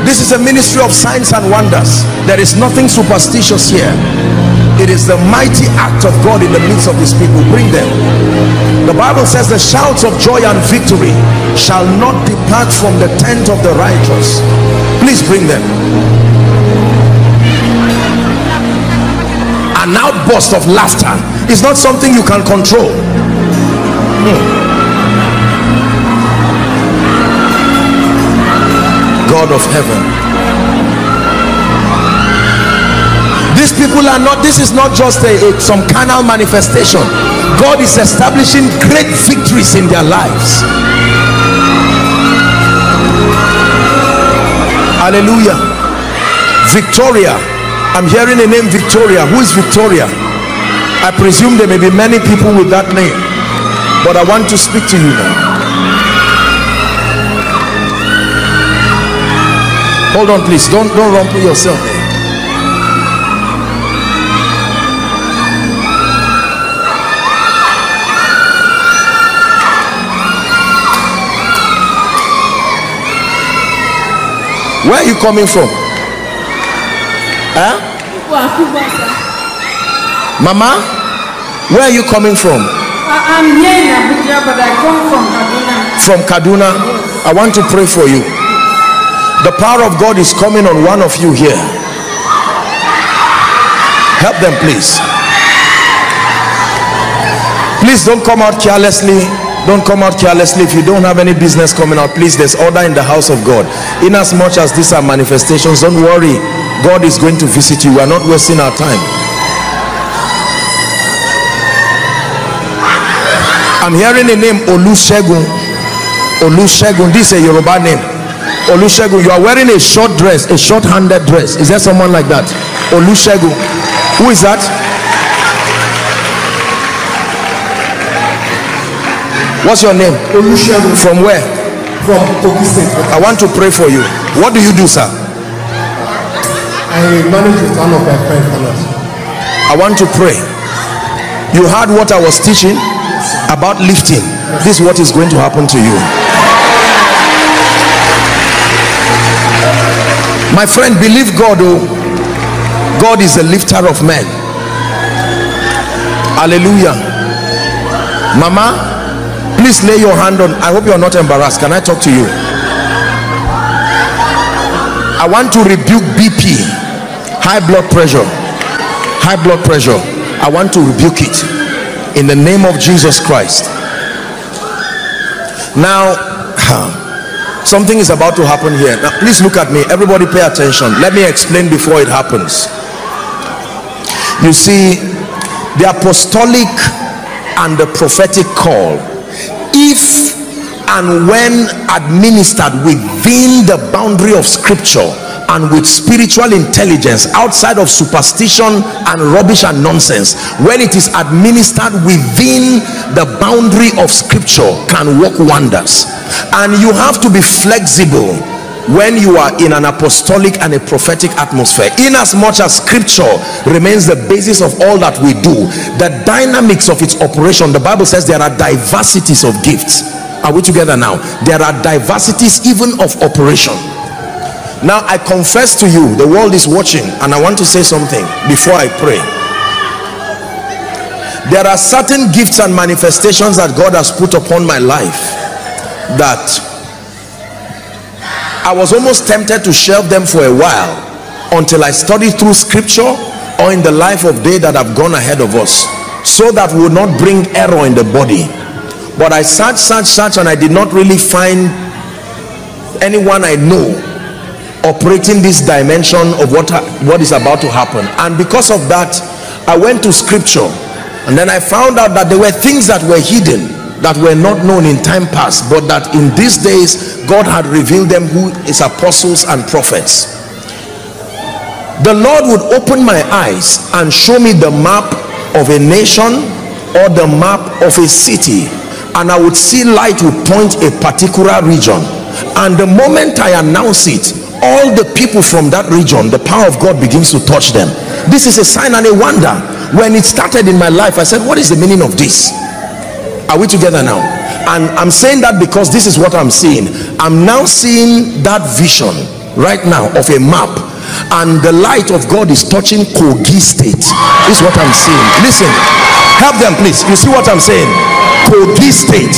This is a ministry of signs and wonders. There is nothing superstitious here. It is the mighty act of God in the midst of His people. Bring them. The Bible says the shouts of joy and victory shall not depart from the tent of the righteous. Please bring them. An outburst of laughter is not something you can control. God of heaven, these people are not, this is not just some carnal manifestation. God is establishing great victories in their lives. Hallelujah. Victoria. I'm hearing the name Victoria. Who is Victoria? I presume there may be many people with that name, but I want to speak to you now. Hold on, please. Don't rumple yourself. Where are you coming from? Huh? Mama, where are you coming from? I'm here in Abuja, but I come from Kaduna. From Kaduna? Yes. I want to pray for you. The power of God is coming on one of you here. Help them, please. Please don't come out carelessly. Don't come out carelessly. If you don't have any business coming out, please, there's order in the house of God. In as much as these are manifestations, don't worry. God is going to visit you. We are not wasting our time. I'm hearing the name Olusegun. Olusegun. This is a Yoruba name. Olusegun, you are wearing a short dress, a short-handed dress. Is there someone like that? Olusegun, who is that? What's your name? Olusegun. From where? From Kogi State. I want to pray for you. What do you do, sir? I manage with one of my friends. I want to pray. You heard what I was teaching about lifting. This is what is going to happen to you. My friend, believe God. Oh, God is a lifter of men. Hallelujah. Mama, please lay your hand on. I hope you are not embarrassed. Can I talk to you? I want to rebuke BP, high blood pressure. High blood pressure. I want to rebuke it in the name of Jesus Christ. Now, something is about to happen here. Now, please look at me. Everybody pay attention. Let me explain before it happens. You see, the apostolic and the prophetic call, if and when administered within the boundary of scripture and with spiritual intelligence, outside of superstition and rubbish and nonsense, when it is administered within the boundary of scripture, can work wonders. And you have to be flexible when you are in an apostolic and a prophetic atmosphere. In as much as scripture remains the basis of all that we do, the dynamics of its operation, the Bible says there are diversities of gifts. Are we together now? There are diversities even of operation. Now I confess to you, the world is watching, and I want to say something before I pray. There are certain gifts and manifestations that God has put upon my life that I was almost tempted to shelve them for a while until I studied through scripture or in the life of they that have gone ahead of us, so that would not bring error in the body. But I searched and I did not really find anyone I know operating this dimension of what is about to happen. And because of that, I went to scripture, and then I found out that there were things that were hidden, that were not known in time past, but that in these days God had revealed them, who is apostles and prophets. The Lord would open my eyes and show me the map of a nation or the map of a city, and I would see light would point a particular region, and the moment I announce it, all the people from that region, the power of God begins to touch them. This is a sign and a wonder. When it started in my life, I said, what is the meaning of this? Are we together now? And I'm saying that because this is what I'm seeing. I'm now seeing that vision right now of a map, and the light of God is touching Kogi State. This is what I'm seeing. Listen, help them, please. You see what I'm saying? Kogi State.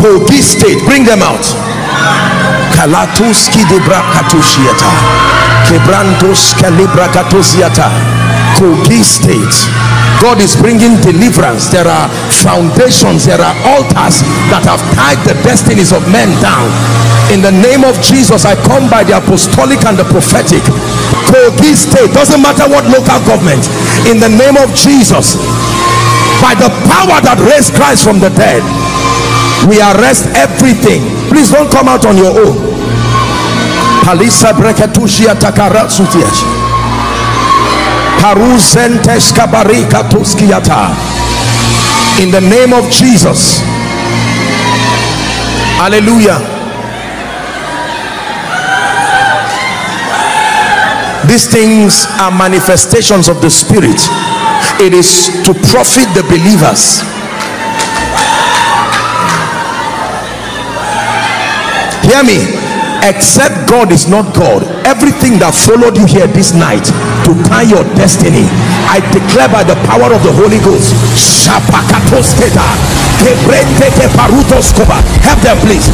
Kogi State. Bring them out. Kalatuski debra katushiata. Kebrantos kalibra katusiata. Kogi State. God is bringing deliverance. There are foundations, there are altars that have tied the destinies of men down. In the name of Jesus, I come by the apostolic and the prophetic. Kogi State, doesn't matter what local government, in the name of Jesus, by the power that raised Christ from the dead, we arrest everything. Please don't come out on your own. Palisa breketushia takaratsuties. Karuzentes kabarika tuskiata. In the name of Jesus. Hallelujah. These things are manifestations of the Spirit. It is to profit the believers. Hear me. Except God is not God, everything that followed you here this night to tie your destiny, I declare by the power of the Holy Ghost, help them please.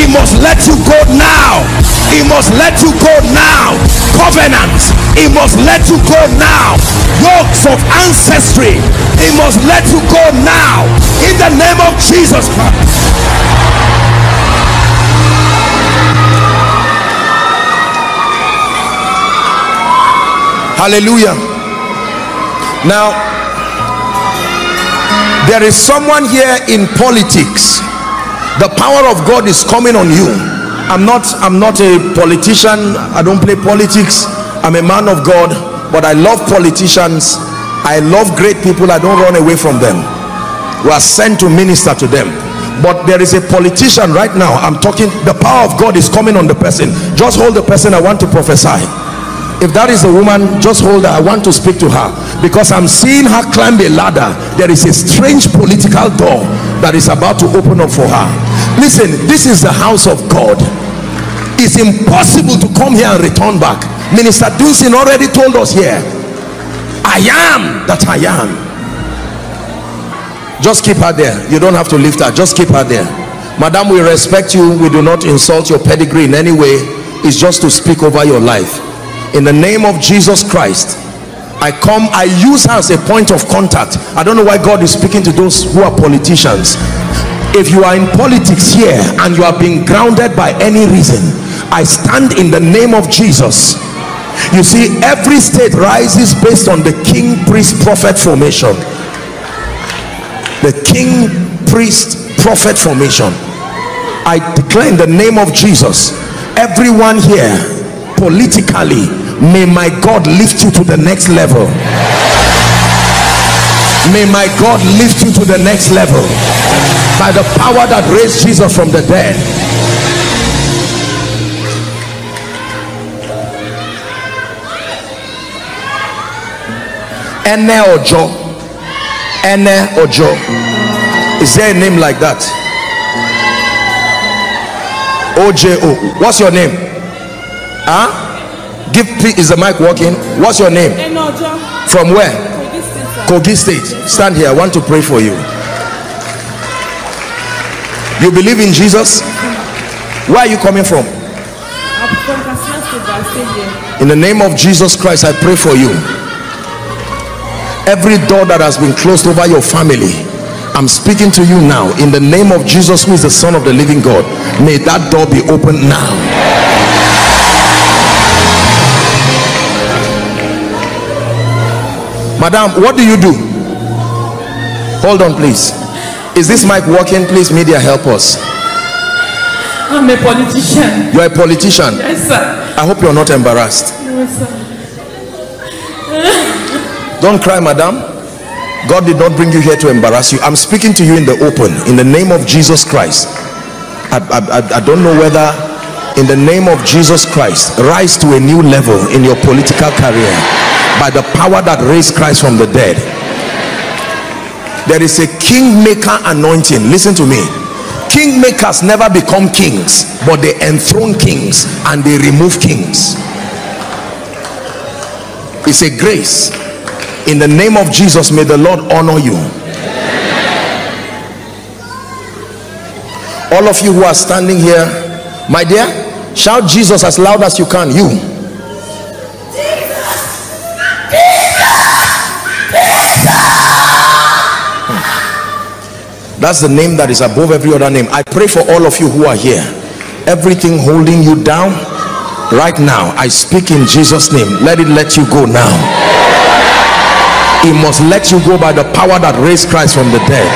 It must let you go now. It must let you go now. Covenants, it must let you go now. Works of ancestry, it must let you go now. In the name of Jesus Christ. Hallelujah. Now, there is someone here in politics. The power of God is coming on you. I'm not a politician. I don't play politics. I'm a man of God, but I love politicians. I love great people. I don't run away from them. We are sent to minister to them. But there is a politician right now. I'm talking, the power of God is coming on the person. Just hold the person. I want to prophesy. If that is a woman, just hold her. I want to speak to her, because I'm seeing her climb a ladder. There is a strange political door that is about to open up for her. Listen, this is the house of God. It's impossible to come here and return back. Minister Dunsin already told us here, I am that I am. Just keep her there. You don't have to lift her. Just keep her there. Madam, we respect you. We do not insult your pedigree in any way. It's just to speak over your life. In the name of Jesus Christ, I use her as a point of contact. I don't know why God is speaking to those who are politicians. If you are in politics here and you are being grounded by any reason, I stand in the name of Jesus. You see, every state rises based on the king priest prophet formation. The king priest prophet formation. I declare in the name of Jesus, everyone here politically, may my God lift you to the next level. May my God lift you to the next level by the power that raised Jesus from the dead. Ene Ojo. Ene Ojo. Is there a name like that? Ojo. What's your name? Huh? Give, please, is the mic working? What's your name? From where? Kogi State. Stand here. I want to pray for you. You believe in Jesus? Where are you coming from? In the name of Jesus Christ, I pray for you. Every door that has been closed over your family, I'm speaking to you now. In the name of Jesus, who is the Son of the Living God, may that door be opened now. Madam, what do you do? Hold on, please. Is this mic working? Please, media, help us. I'm a politician. You're a politician? Yes, sir. I hope you're not embarrassed. No, sir. Don't cry, madam. God did not bring you here to embarrass you. I'm speaking to you in the open, in the name of Jesus Christ. I don't know whether, in the name of Jesus Christ, rise to a new level in your political career. By the power that raised Christ from the dead, there is a kingmaker anointing. Listen to me. Kingmakers never become kings, but they enthrone kings and they remove kings. It's a grace. In the name of Jesus, may the Lord honor you. All of you who are standing here, my dear, shout Jesus as loud as you can. You. That's the name that is above every other name. I pray for all of you who are here. Everything holding you down right now, I speak in Jesus' name. Let it let you go now. It must let you go by the power that raised Christ from the dead.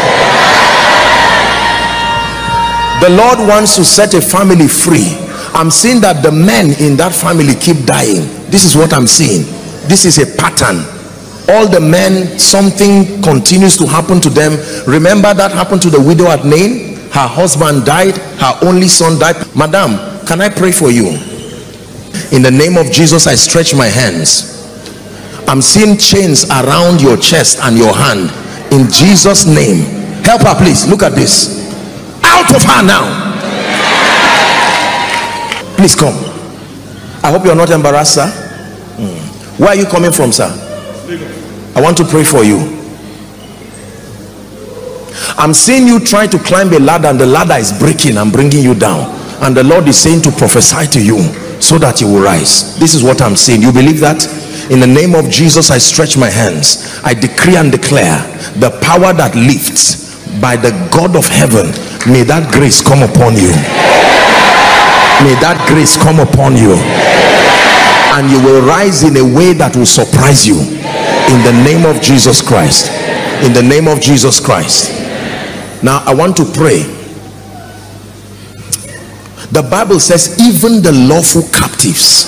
The Lord wants to set a family free. I'm seeing that the men in that family keep dying. This is what I'm seeing. This is a pattern. All the men, something continues to happen to them. Remember that happened to the widow at Nain? Her husband died, her only son died. Madam, can I pray for you? In the name of Jesus, I stretch my hands. I'm seeing chains around your chest and your hand. In Jesus' name, help her, please. Look at this. Out of her now. Please come. I hope you're not embarrassed, sir. Where are you coming from, sir? I want to pray for you. I'm seeing you trying to climb a ladder and the ladder is breaking and bringing you down. And the Lord is saying to prophesy to you so that you will rise. This is what I'm seeing. You believe that? In the name of Jesus, I stretch my hands. I decree and declare the power that lifts by the God of heaven, may that grace come upon you. May that grace come upon you. And you will rise in a way that will surprise you. In the name of Jesus Christ. In the name of Jesus Christ. Now, I want to pray. The Bible says, even the lawful captives.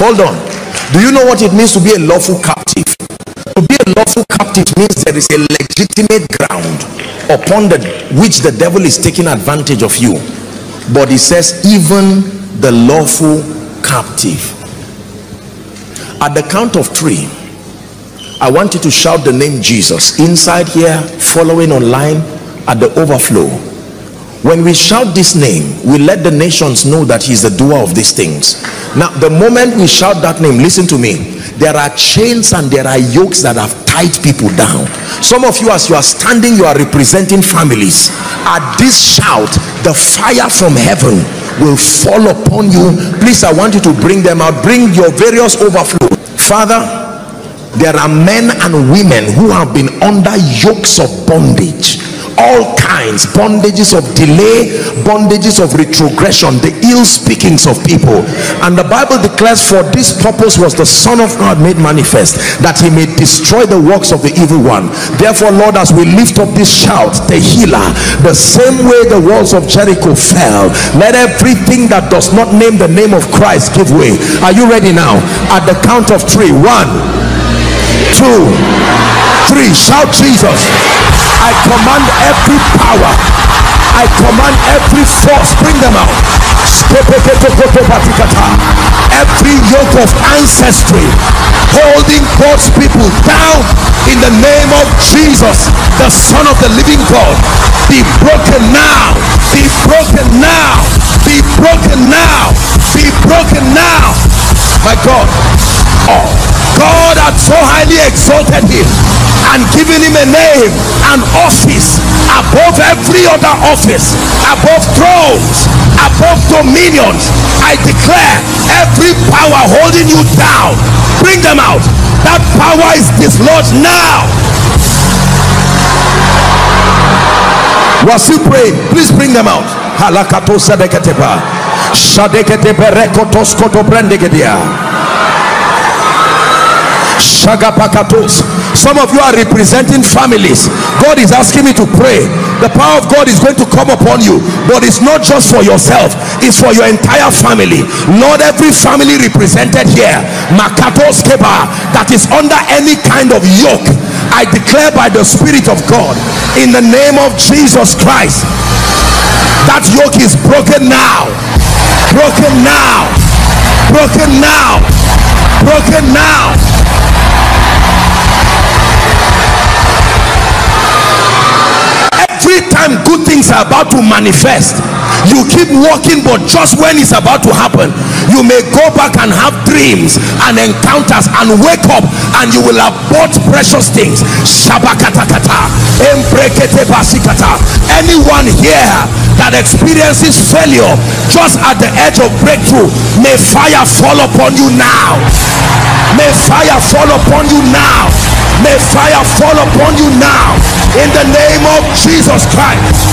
Hold on. Do you know what it means to be a lawful captive? To be a lawful captive means there is a legitimate ground upon which the devil is taking advantage of you. But he says, even the lawful captive. At the count of 3, I want you to shout the name Jesus. Inside here, following online, at the overflow. When we shout this name, we let the nations know that he's the doer of these things. Now, the moment we shout that name, listen to me, there are chains and there are yokes that have tied people down. Some of you, as you are standing, you are representing families. At this shout, the fire from heaven will fall upon you. Please, I want you to bring them out. Bring your various overflow. Father, there are men and women who have been under yokes of bondage. All kinds, bondages of delay, bondages of retrogression, the ill speakings of people. And the Bible declares, for this purpose was the Son of God made manifest, that he may destroy the works of the evil one. Therefore, Lord, as we lift up this shout, the healer, the same way the walls of Jericho fell, let everything that does not name the name of Christ give way. Are you ready now? At the count of 3, 1, 2, 3, shout Jesus. I command every power, I command every force, bring them out. Every yoke of ancestry holding God's people down, in the name of Jesus, the Son of the living God, be broken now, be broken now, be broken now, be broken now. My God, oh, God had so highly exalted him and given him a name, an office above every other office, above thrones, above dominions. I declare every power holding you down, bring them out. That power is dislodged now. Was you praying? Please bring them out. Some of you are representing families. God is asking me to pray. The power of God is going to come upon you, but it's not just for yourself, it's for your entire family. Lord, every family represented here, Makatos Keba, that is under any kind of yoke, I declare by the Spirit of God, in the name of Jesus Christ, that yoke is broken now, broken now, broken now, broken now. Every time good things are about to manifest, you keep walking, but just when it's about to happen, you may go back and have dreams and encounters and wake up and you will abort precious things. Anyone here that experiences failure just at the edge of breakthrough, may fire fall upon you now. May fire fall upon you now. May fire fall upon you now, in the name of Jesus Christ.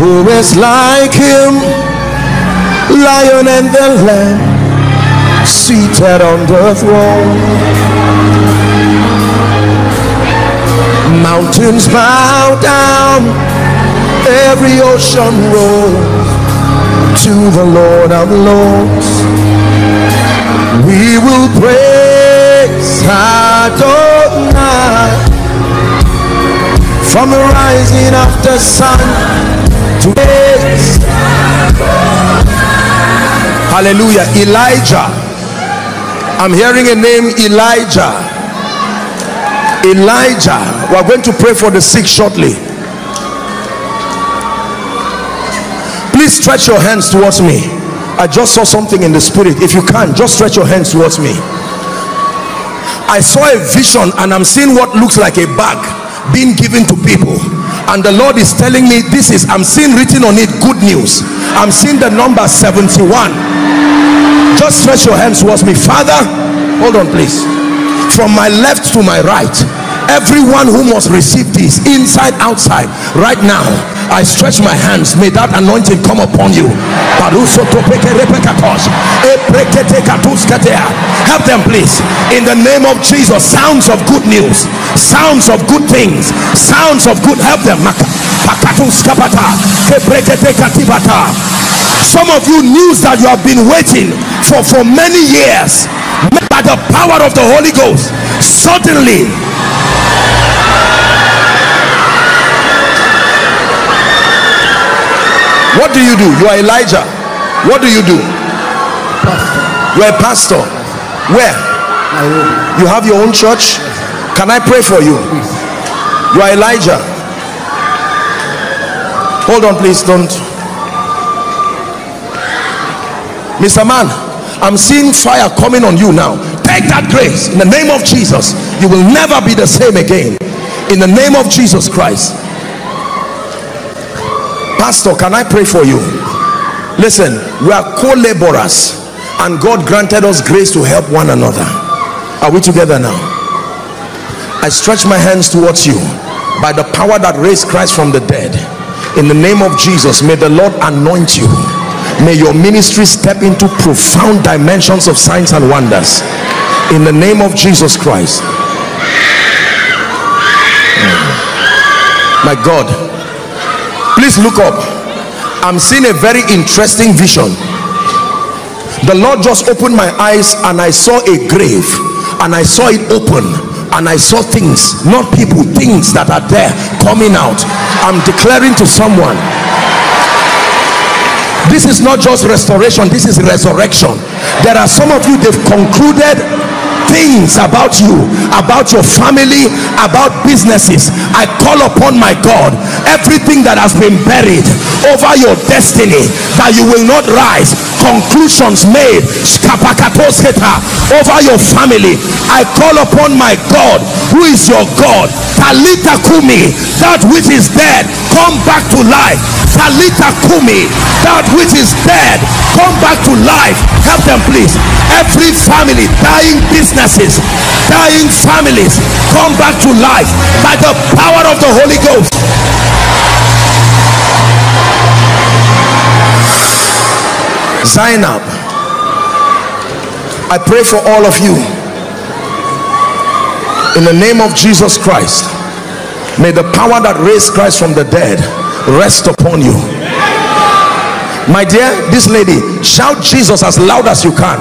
Who is like him? Lion and the lamb, seated on the throne. Mountains bow down, every ocean rolls to the Lord of Lords. We will praise Adonai from the rising of the sun to praise. Hallelujah. Elijah, I'm hearing a name, Elijah. Elijah. We are going to pray for the sick shortly. Please stretch your hands towards me. I just saw something in the spirit. If you can, just stretch your hands towards me. I saw a vision and I'm seeing what looks like a bag being given to people, and the Lord is telling me this is, I'm seeing written on it good news. I'm seeing the number 71. Just stretch your hands towards me. Father, hold on please. From my left to my right, everyone who must receive this, inside, outside, right now, I stretch my hands. May that anointing come upon you. Help them please, in the name of Jesus. Sounds of good news, sounds of good things, sounds of good. Help them. Some of you, news that you have been waiting for many years, by the power of the Holy Ghost, suddenly. What do you do? You are Elijah. What do you do? Pastor. You are a pastor. Where? You have your own church? Can I pray for you? You are Elijah. Hold on please, don't. Mr. Man, I'm seeing fire coming on you now. Take that grace in the name of Jesus. You will never be the same again in the name of Jesus Christ. Pastor, can I pray for you? Listen, we are co-laborers and God granted us grace to help one another. Are we together now? I stretch my hands towards you by the power that raised Christ from the dead. In the name of Jesus, may the Lord anoint you. May your ministry step into profound dimensions of signs and wonders in the name of Jesus Christ. My God, please look up. I'm seeing a very interesting vision. The Lord just opened my eyes and I saw a grave, and I saw it open, and I saw things, not people, things that are there coming out. I'm declaring to someone, this is not just restoration, this is resurrection. There are some of you, they've concluded things about you, about your family, about businesses. I call upon my God, everything that has been buried over your destiny, that you will not rise, conclusions made over your family. I call upon my God, who is your God. Talitha kumi, that which is dead, come back to life. Talitha kumi, that which is dead, come back to life. Help them please. Every family, dying businesses, dying families, come back to life by the power of the Holy Ghost. Sign up. I pray for all of you in the name of Jesus Christ. May the power that raised Christ from the dead rest upon you. My dear, this lady, shout Jesus as loud as you can.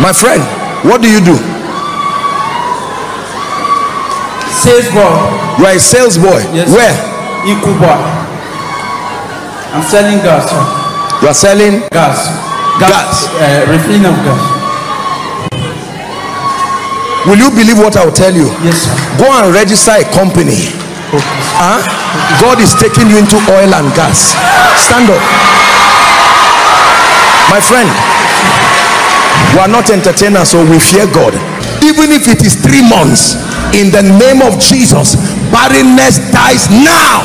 My friend, what do you do? Sales boy. You are a sales boy? Yes. Where? Ikuba. I'm selling gas. You are selling gas. Refilling of gas. Will you believe what I will tell you? Yes, sir. Go and register a company. Okay. Huh? Okay. God is taking you into oil and gas. Stand up, my friend. We are not entertainers, so we fear God. Even if it is 3 months, in the name of Jesus, barrenness dies now.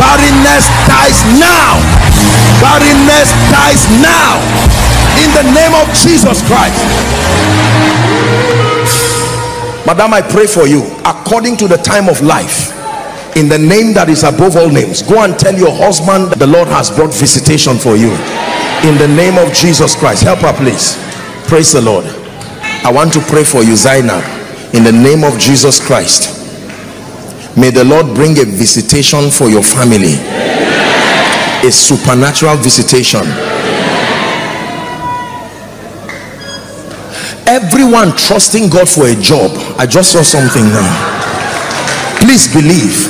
Barrenness dies now. Barrenness dies now. In the name of Jesus Christ. Madam, I pray for you according to the time of life, in the name that is above all names. Go and tell your husband the Lord has brought visitation for you in the name of Jesus Christ. Help her, please. Praise the Lord. I want to pray for you, Zainab, in the name of Jesus Christ. May the Lord bring a visitation for your family, a supernatural visitation. Everyone trusting God for a job. I just saw something now. Please believe.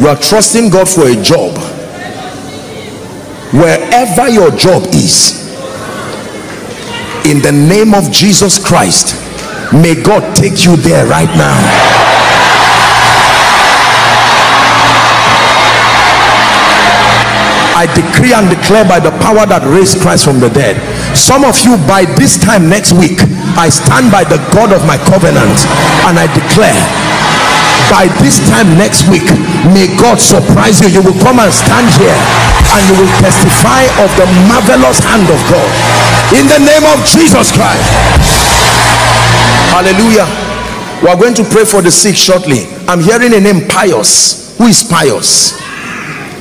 You are trusting God for a job. Wherever your job is, in the name of Jesus Christ, may God take you there right now. I decree and declare by the power that raised Christ from the dead. Some of you, by this time next week, I stand by the God of my covenant and I declare, by this time next week, may God surprise you. You will come and stand here and you will testify of the marvelous hand of God in the name of Jesus Christ. Hallelujah. We are going to pray for the sick shortly. I'm hearing a name, Pious. Who is Pious?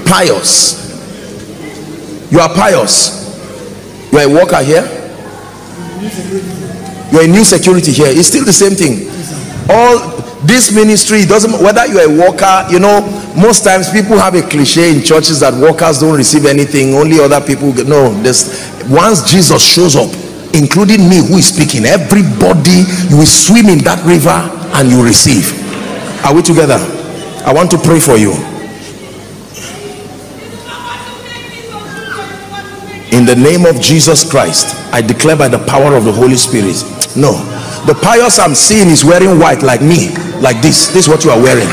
Pious. You are pious. You are a worker here. You are a new security here. It's still the same thing. All this ministry, doesn't whether you are a worker. You know, most times people have a cliche in churches that workers don't receive anything, only other people. No, this, once Jesus shows up, including me who is speaking, everybody, you will swim in that river and you receive. Are we together? I want to pray for you. In the name of Jesus Christ, I declare by the power of the Holy Spirit. No, the pious I'm seeing is wearing white like me, like this. This is what you are wearing.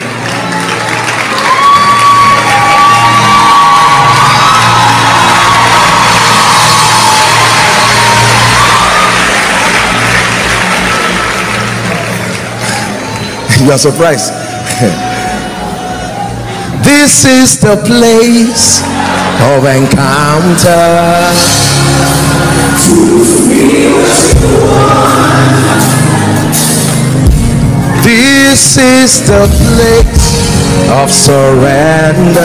You are surprised. This is the place of encounter. This is the place of surrender.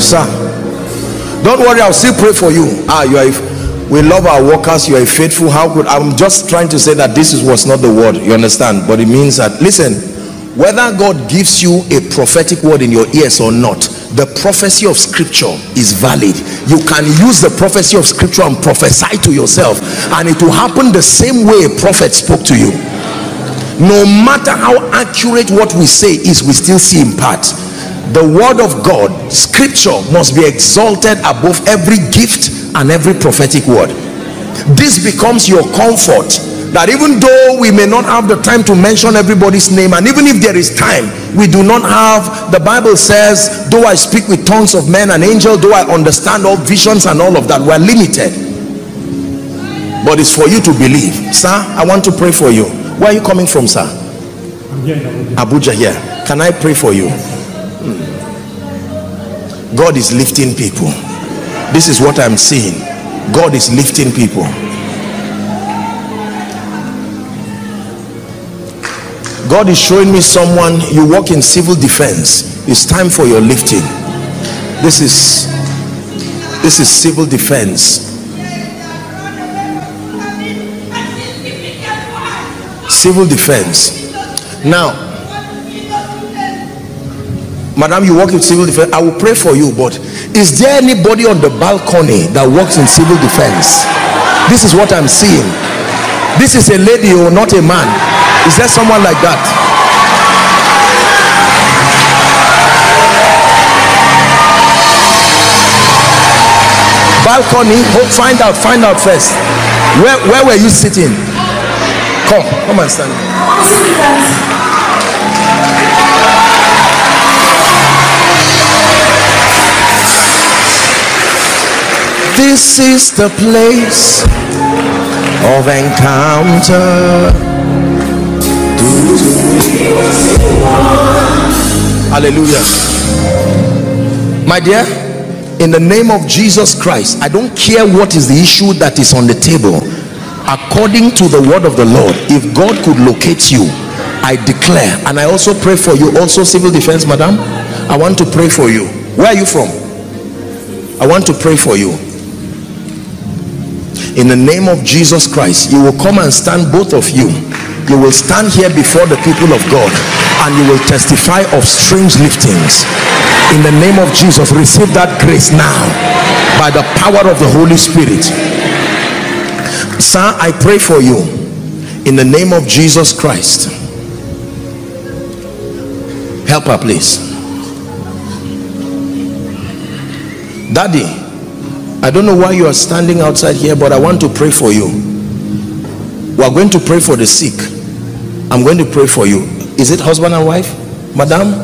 Sir, don't worry, I'll still pray for you. You are We love our workers. You are faithful. How could I'm just trying to say that this was not the word, you understand? But it means that, listen, whether God gives you a prophetic word in your ears or not, the prophecy of scripture is valid. You can use the prophecy of scripture and prophesy to yourself, and it will happen the same way a prophet spoke to you. No matter how accurate what we say is, we still see in part. The word of God, scripture, must be exalted above every gift and every prophetic word. This becomes your comfort, that even though we may not have the time to mention everybody's name, and even if there is time, we do not have, the Bible says, though I speak with tongues of men and angels, though I understand all visions and all of that, we're limited. But it's for you to believe. Sir, I want to pray for you. Where are you coming from, sir? Abuja, here. Yeah. Can I pray for you? God is lifting people. This is what I'm seeing. God is lifting people. God is showing me someone. You work in civil defense. It's time for your lifting. This is civil defense. Civil defense. Now, Madam, you work in civil defense. I will pray for you, but is there anybody on the balcony that works in civil defense? This is what I'm seeing. This is a lady or not a man. Is there someone like that? Balcony? Oh, find out first. Where were you sitting? Come and stand. This is the place of encounter. Hallelujah. My dear, in the name of Jesus Christ, I don't care what is the issue that is on the table. According to the word of the Lord, if God could locate you, I declare, and I also pray for you. Also civil defense, madam, I want to pray for you. Where are you from? I want to pray for you. In the name of Jesus Christ, you will come and stand, both of you. You will stand here before the people of God, and you will testify of strange liftings. In the name of Jesus, receive that grace now by the power of the Holy Spirit. Sir, I pray for you in the name of Jesus Christ. Help her, please. Daddy, I don't know why you are standing outside here, but I want to pray for you. We are going to pray for the sick. I'm going to pray for you. Is it husband and wife? Madam,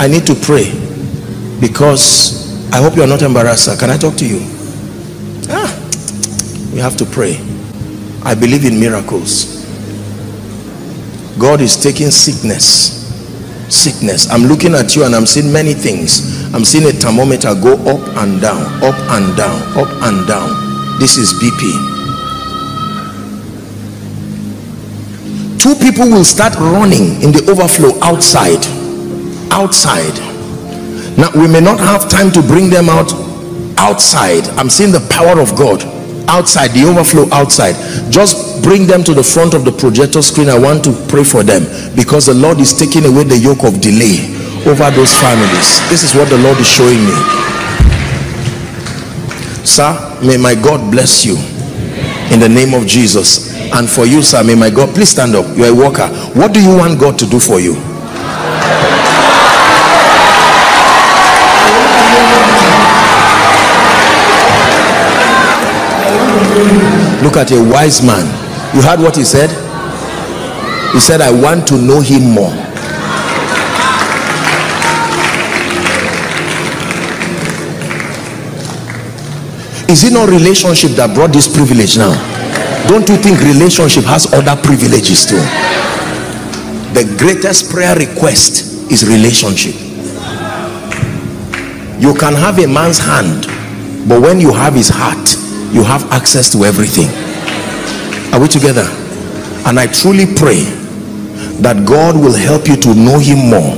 I need to pray because I hope you are not embarrassed, sir. Can I talk to you? We have to pray. I believe in miracles. God is taking sickness. I'm looking at you and I'm seeing many things. I'm seeing a thermometer go up and down, up and down, up and down. This is BP. Two people will start running in the overflow outside. Now we may not have time to bring them out outside. I'm seeing the power of God outside, the overflow outside. Just bring them to the front of the projector screen. I want to pray for them because the Lord is taking away the yoke of delay over those families. This is what the Lord is showing me. Sir, may my God bless you in the name of Jesus. And for you, sir, may my God, please stand up. You're a walker. What do you want God to do for you? Look at a wise man. You heard what he said? He said, I want to know him more. Is it not relationship that brought this privilege now? Don't you think relationship has other privileges too? The greatest prayer request is relationship. You can have a man's hand, but when you have his heart, you have access to everything. Are we together? And I truly pray that God will help you to know him more.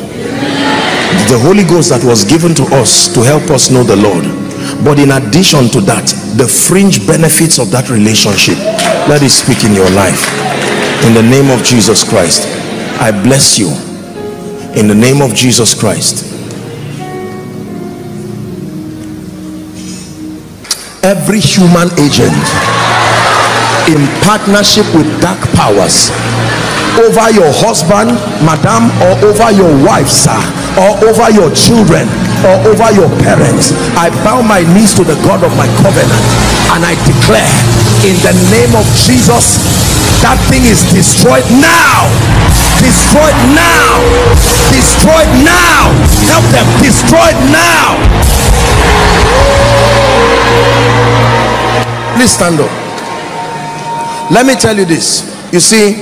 The Holy Ghost that was given to us to help us know the Lord. But in addition to that, the fringe benefits of that relationship. Let it speak in your life. In the name of Jesus Christ, I bless you. In the name of Jesus Christ. Every human agent in partnership with dark powers over your husband, madam, or over your wife, sir, or over your children, or over your parents, I bow my knees to the God of my covenant, and I declare in the name of Jesus, that thing is destroyed now. Destroyed now. Destroyed now. Help them. Destroyed now. Please stand up. Let me tell you this. You see,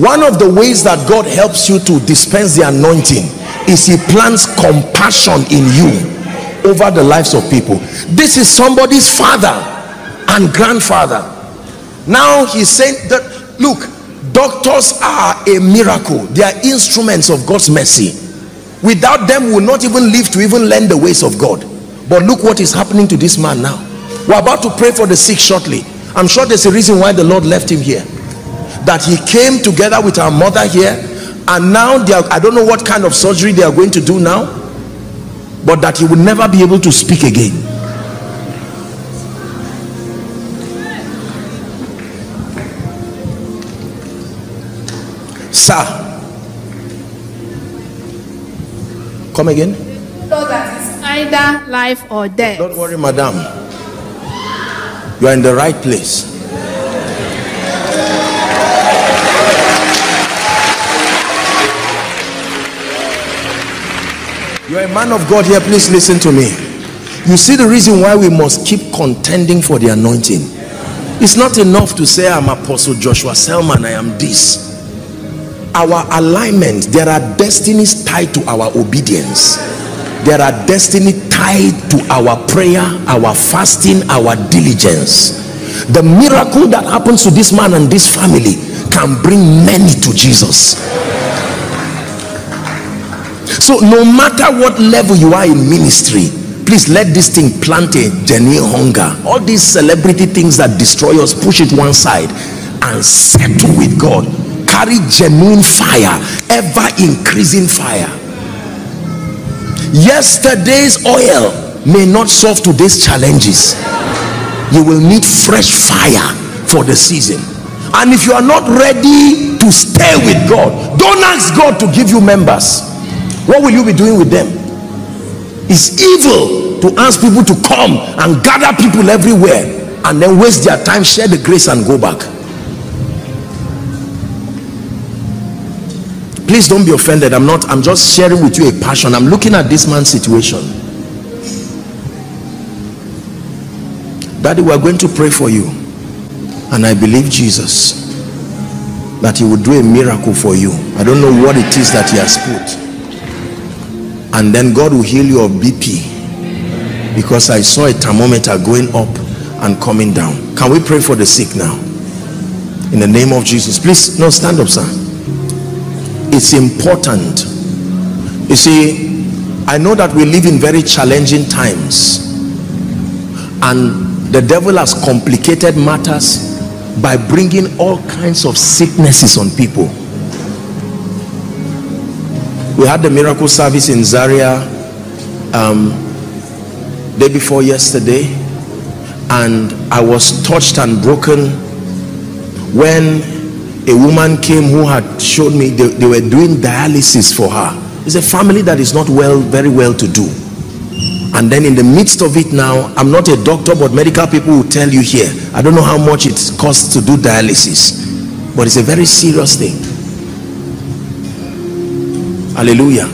one of the ways that God helps you to dispense the anointing is he plants compassion in you over the lives of people. This is somebody's father and grandfather. Now he's saying that, look, doctors are a miracle. They are instruments of God's mercy. Without them, we will not even live to even learn the ways of God. But look what is happening to this man now. We're about to pray for the sick shortly. I'm sure there's a reason why the Lord left him here. That he came together with our mother here, and now they are, I don't know what kind of surgery they are going to do now, but that he will never be able to speak again. Sir, come again. So that it's either life or death. Don't worry, madam. You are in the right place. You are a man of God here. Please listen to me. You see the reason why we must keep contending for the anointing. It's not enough to say I'm Apostle Joshua Selman, I am this. Our alignment, there are destinies tied to our obedience. There are destiny tied to our prayer, our fasting, our diligence. The miracle that happens to this man and this family can bring many to Jesus. So no matter what level you are in ministry, please let this thing plant a genuine hunger. All these celebrity things that destroy us, push it one side and settle with God. Carry genuine fire, ever increasing fire. Yesterday's oil may not solve today's challenges. You will need fresh fire for the season. And if you are not ready to stay with God, don't ask God to give you members. What will you be doing with them? It's evil to ask people to come and gather people everywhere and then waste their time, share the grace and go back. Please don't be offended. I'm just sharing with you a passion. I'm looking at this man's situation. Daddy, we're going to pray for you. And I believe Jesus that he would do a miracle for you. I don't know what it is that he has put. And then God will heal your BP, because I saw a thermometer going up and coming down. Can we pray for the sick now? In the name of Jesus. Please, no, stand up, sir. It's important. You see, I know that we live in very challenging times, and the devil has complicated matters by bringing all kinds of sicknesses on people. We had the miracle service in Zaria day before yesterday, and I was touched and broken when a woman came who had showed me they were doing dialysis for her. It's a family that is not very well to do. And then in the midst of it now, I'm not a doctor, but medical people will tell you here, I don't know how much it costs to do dialysis, but it's a very serious thing. Hallelujah.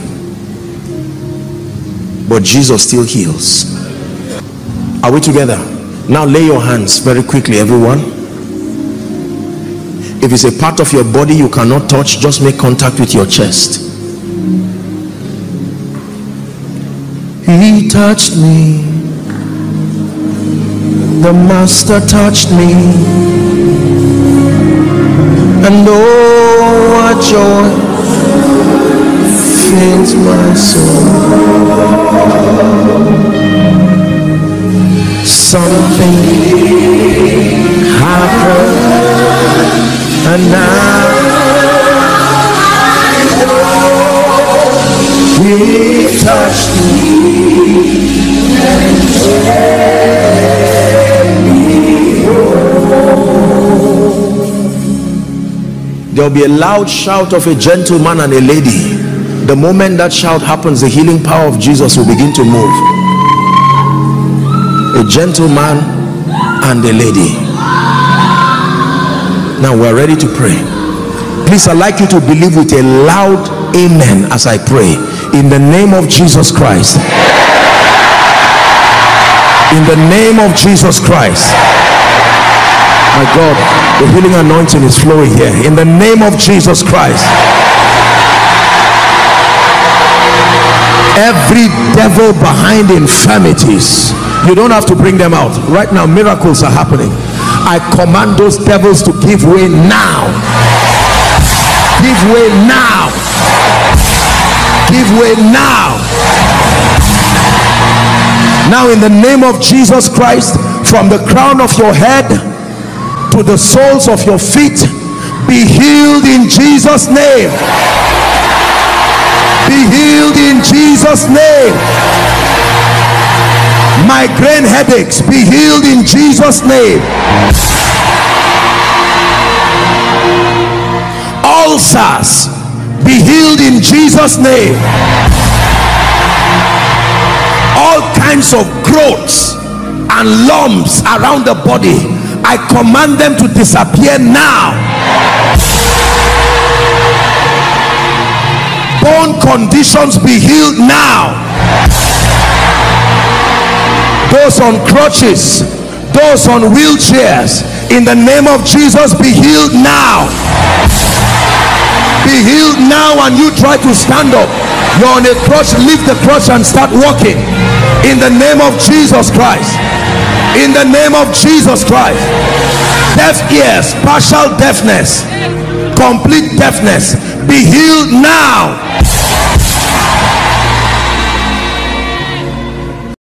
But Jesus still heals. Are we together? Now lay your hands very quickly, everyone. If it's a part of your body you cannot touch, just make contact with your chest. He touched me. The Master touched me. And oh, what joy fills my soul. Something happened, and now he touched me and set me free. There will be a loud shout of a gentleman and a lady. The moment that shout happens, the healing power of Jesus will begin to move. A gentleman and a lady. Now we're ready to pray. Please, I'd like you to believe with a loud amen as I pray. In the name of Jesus Christ. In the name of Jesus Christ. My God, the healing anointing is flowing here. In the name of Jesus Christ. Every devil behind infirmities, you don't have to bring them out right now. Miracles are happening. I command those devils to give way now. Give way now. Give way now. Now in the name of Jesus Christ, from the crown of your head to the soles of your feet, be healed in Jesus' name. Be healed in Jesus' name. Migraine headaches, be healed in Jesus' name. Ulcers, be healed in Jesus' name. All kinds of growths and lumps around the body, I command them to disappear now. Bone conditions, be healed now. Those on crutches, those on wheelchairs, in the name of Jesus, be healed now. Be healed now, and you try to stand up. You're on a crutch, leave the crutch and start walking. In the name of Jesus Christ. In the name of Jesus Christ. Deaf ears, partial deafness, complete deafness, be healed now.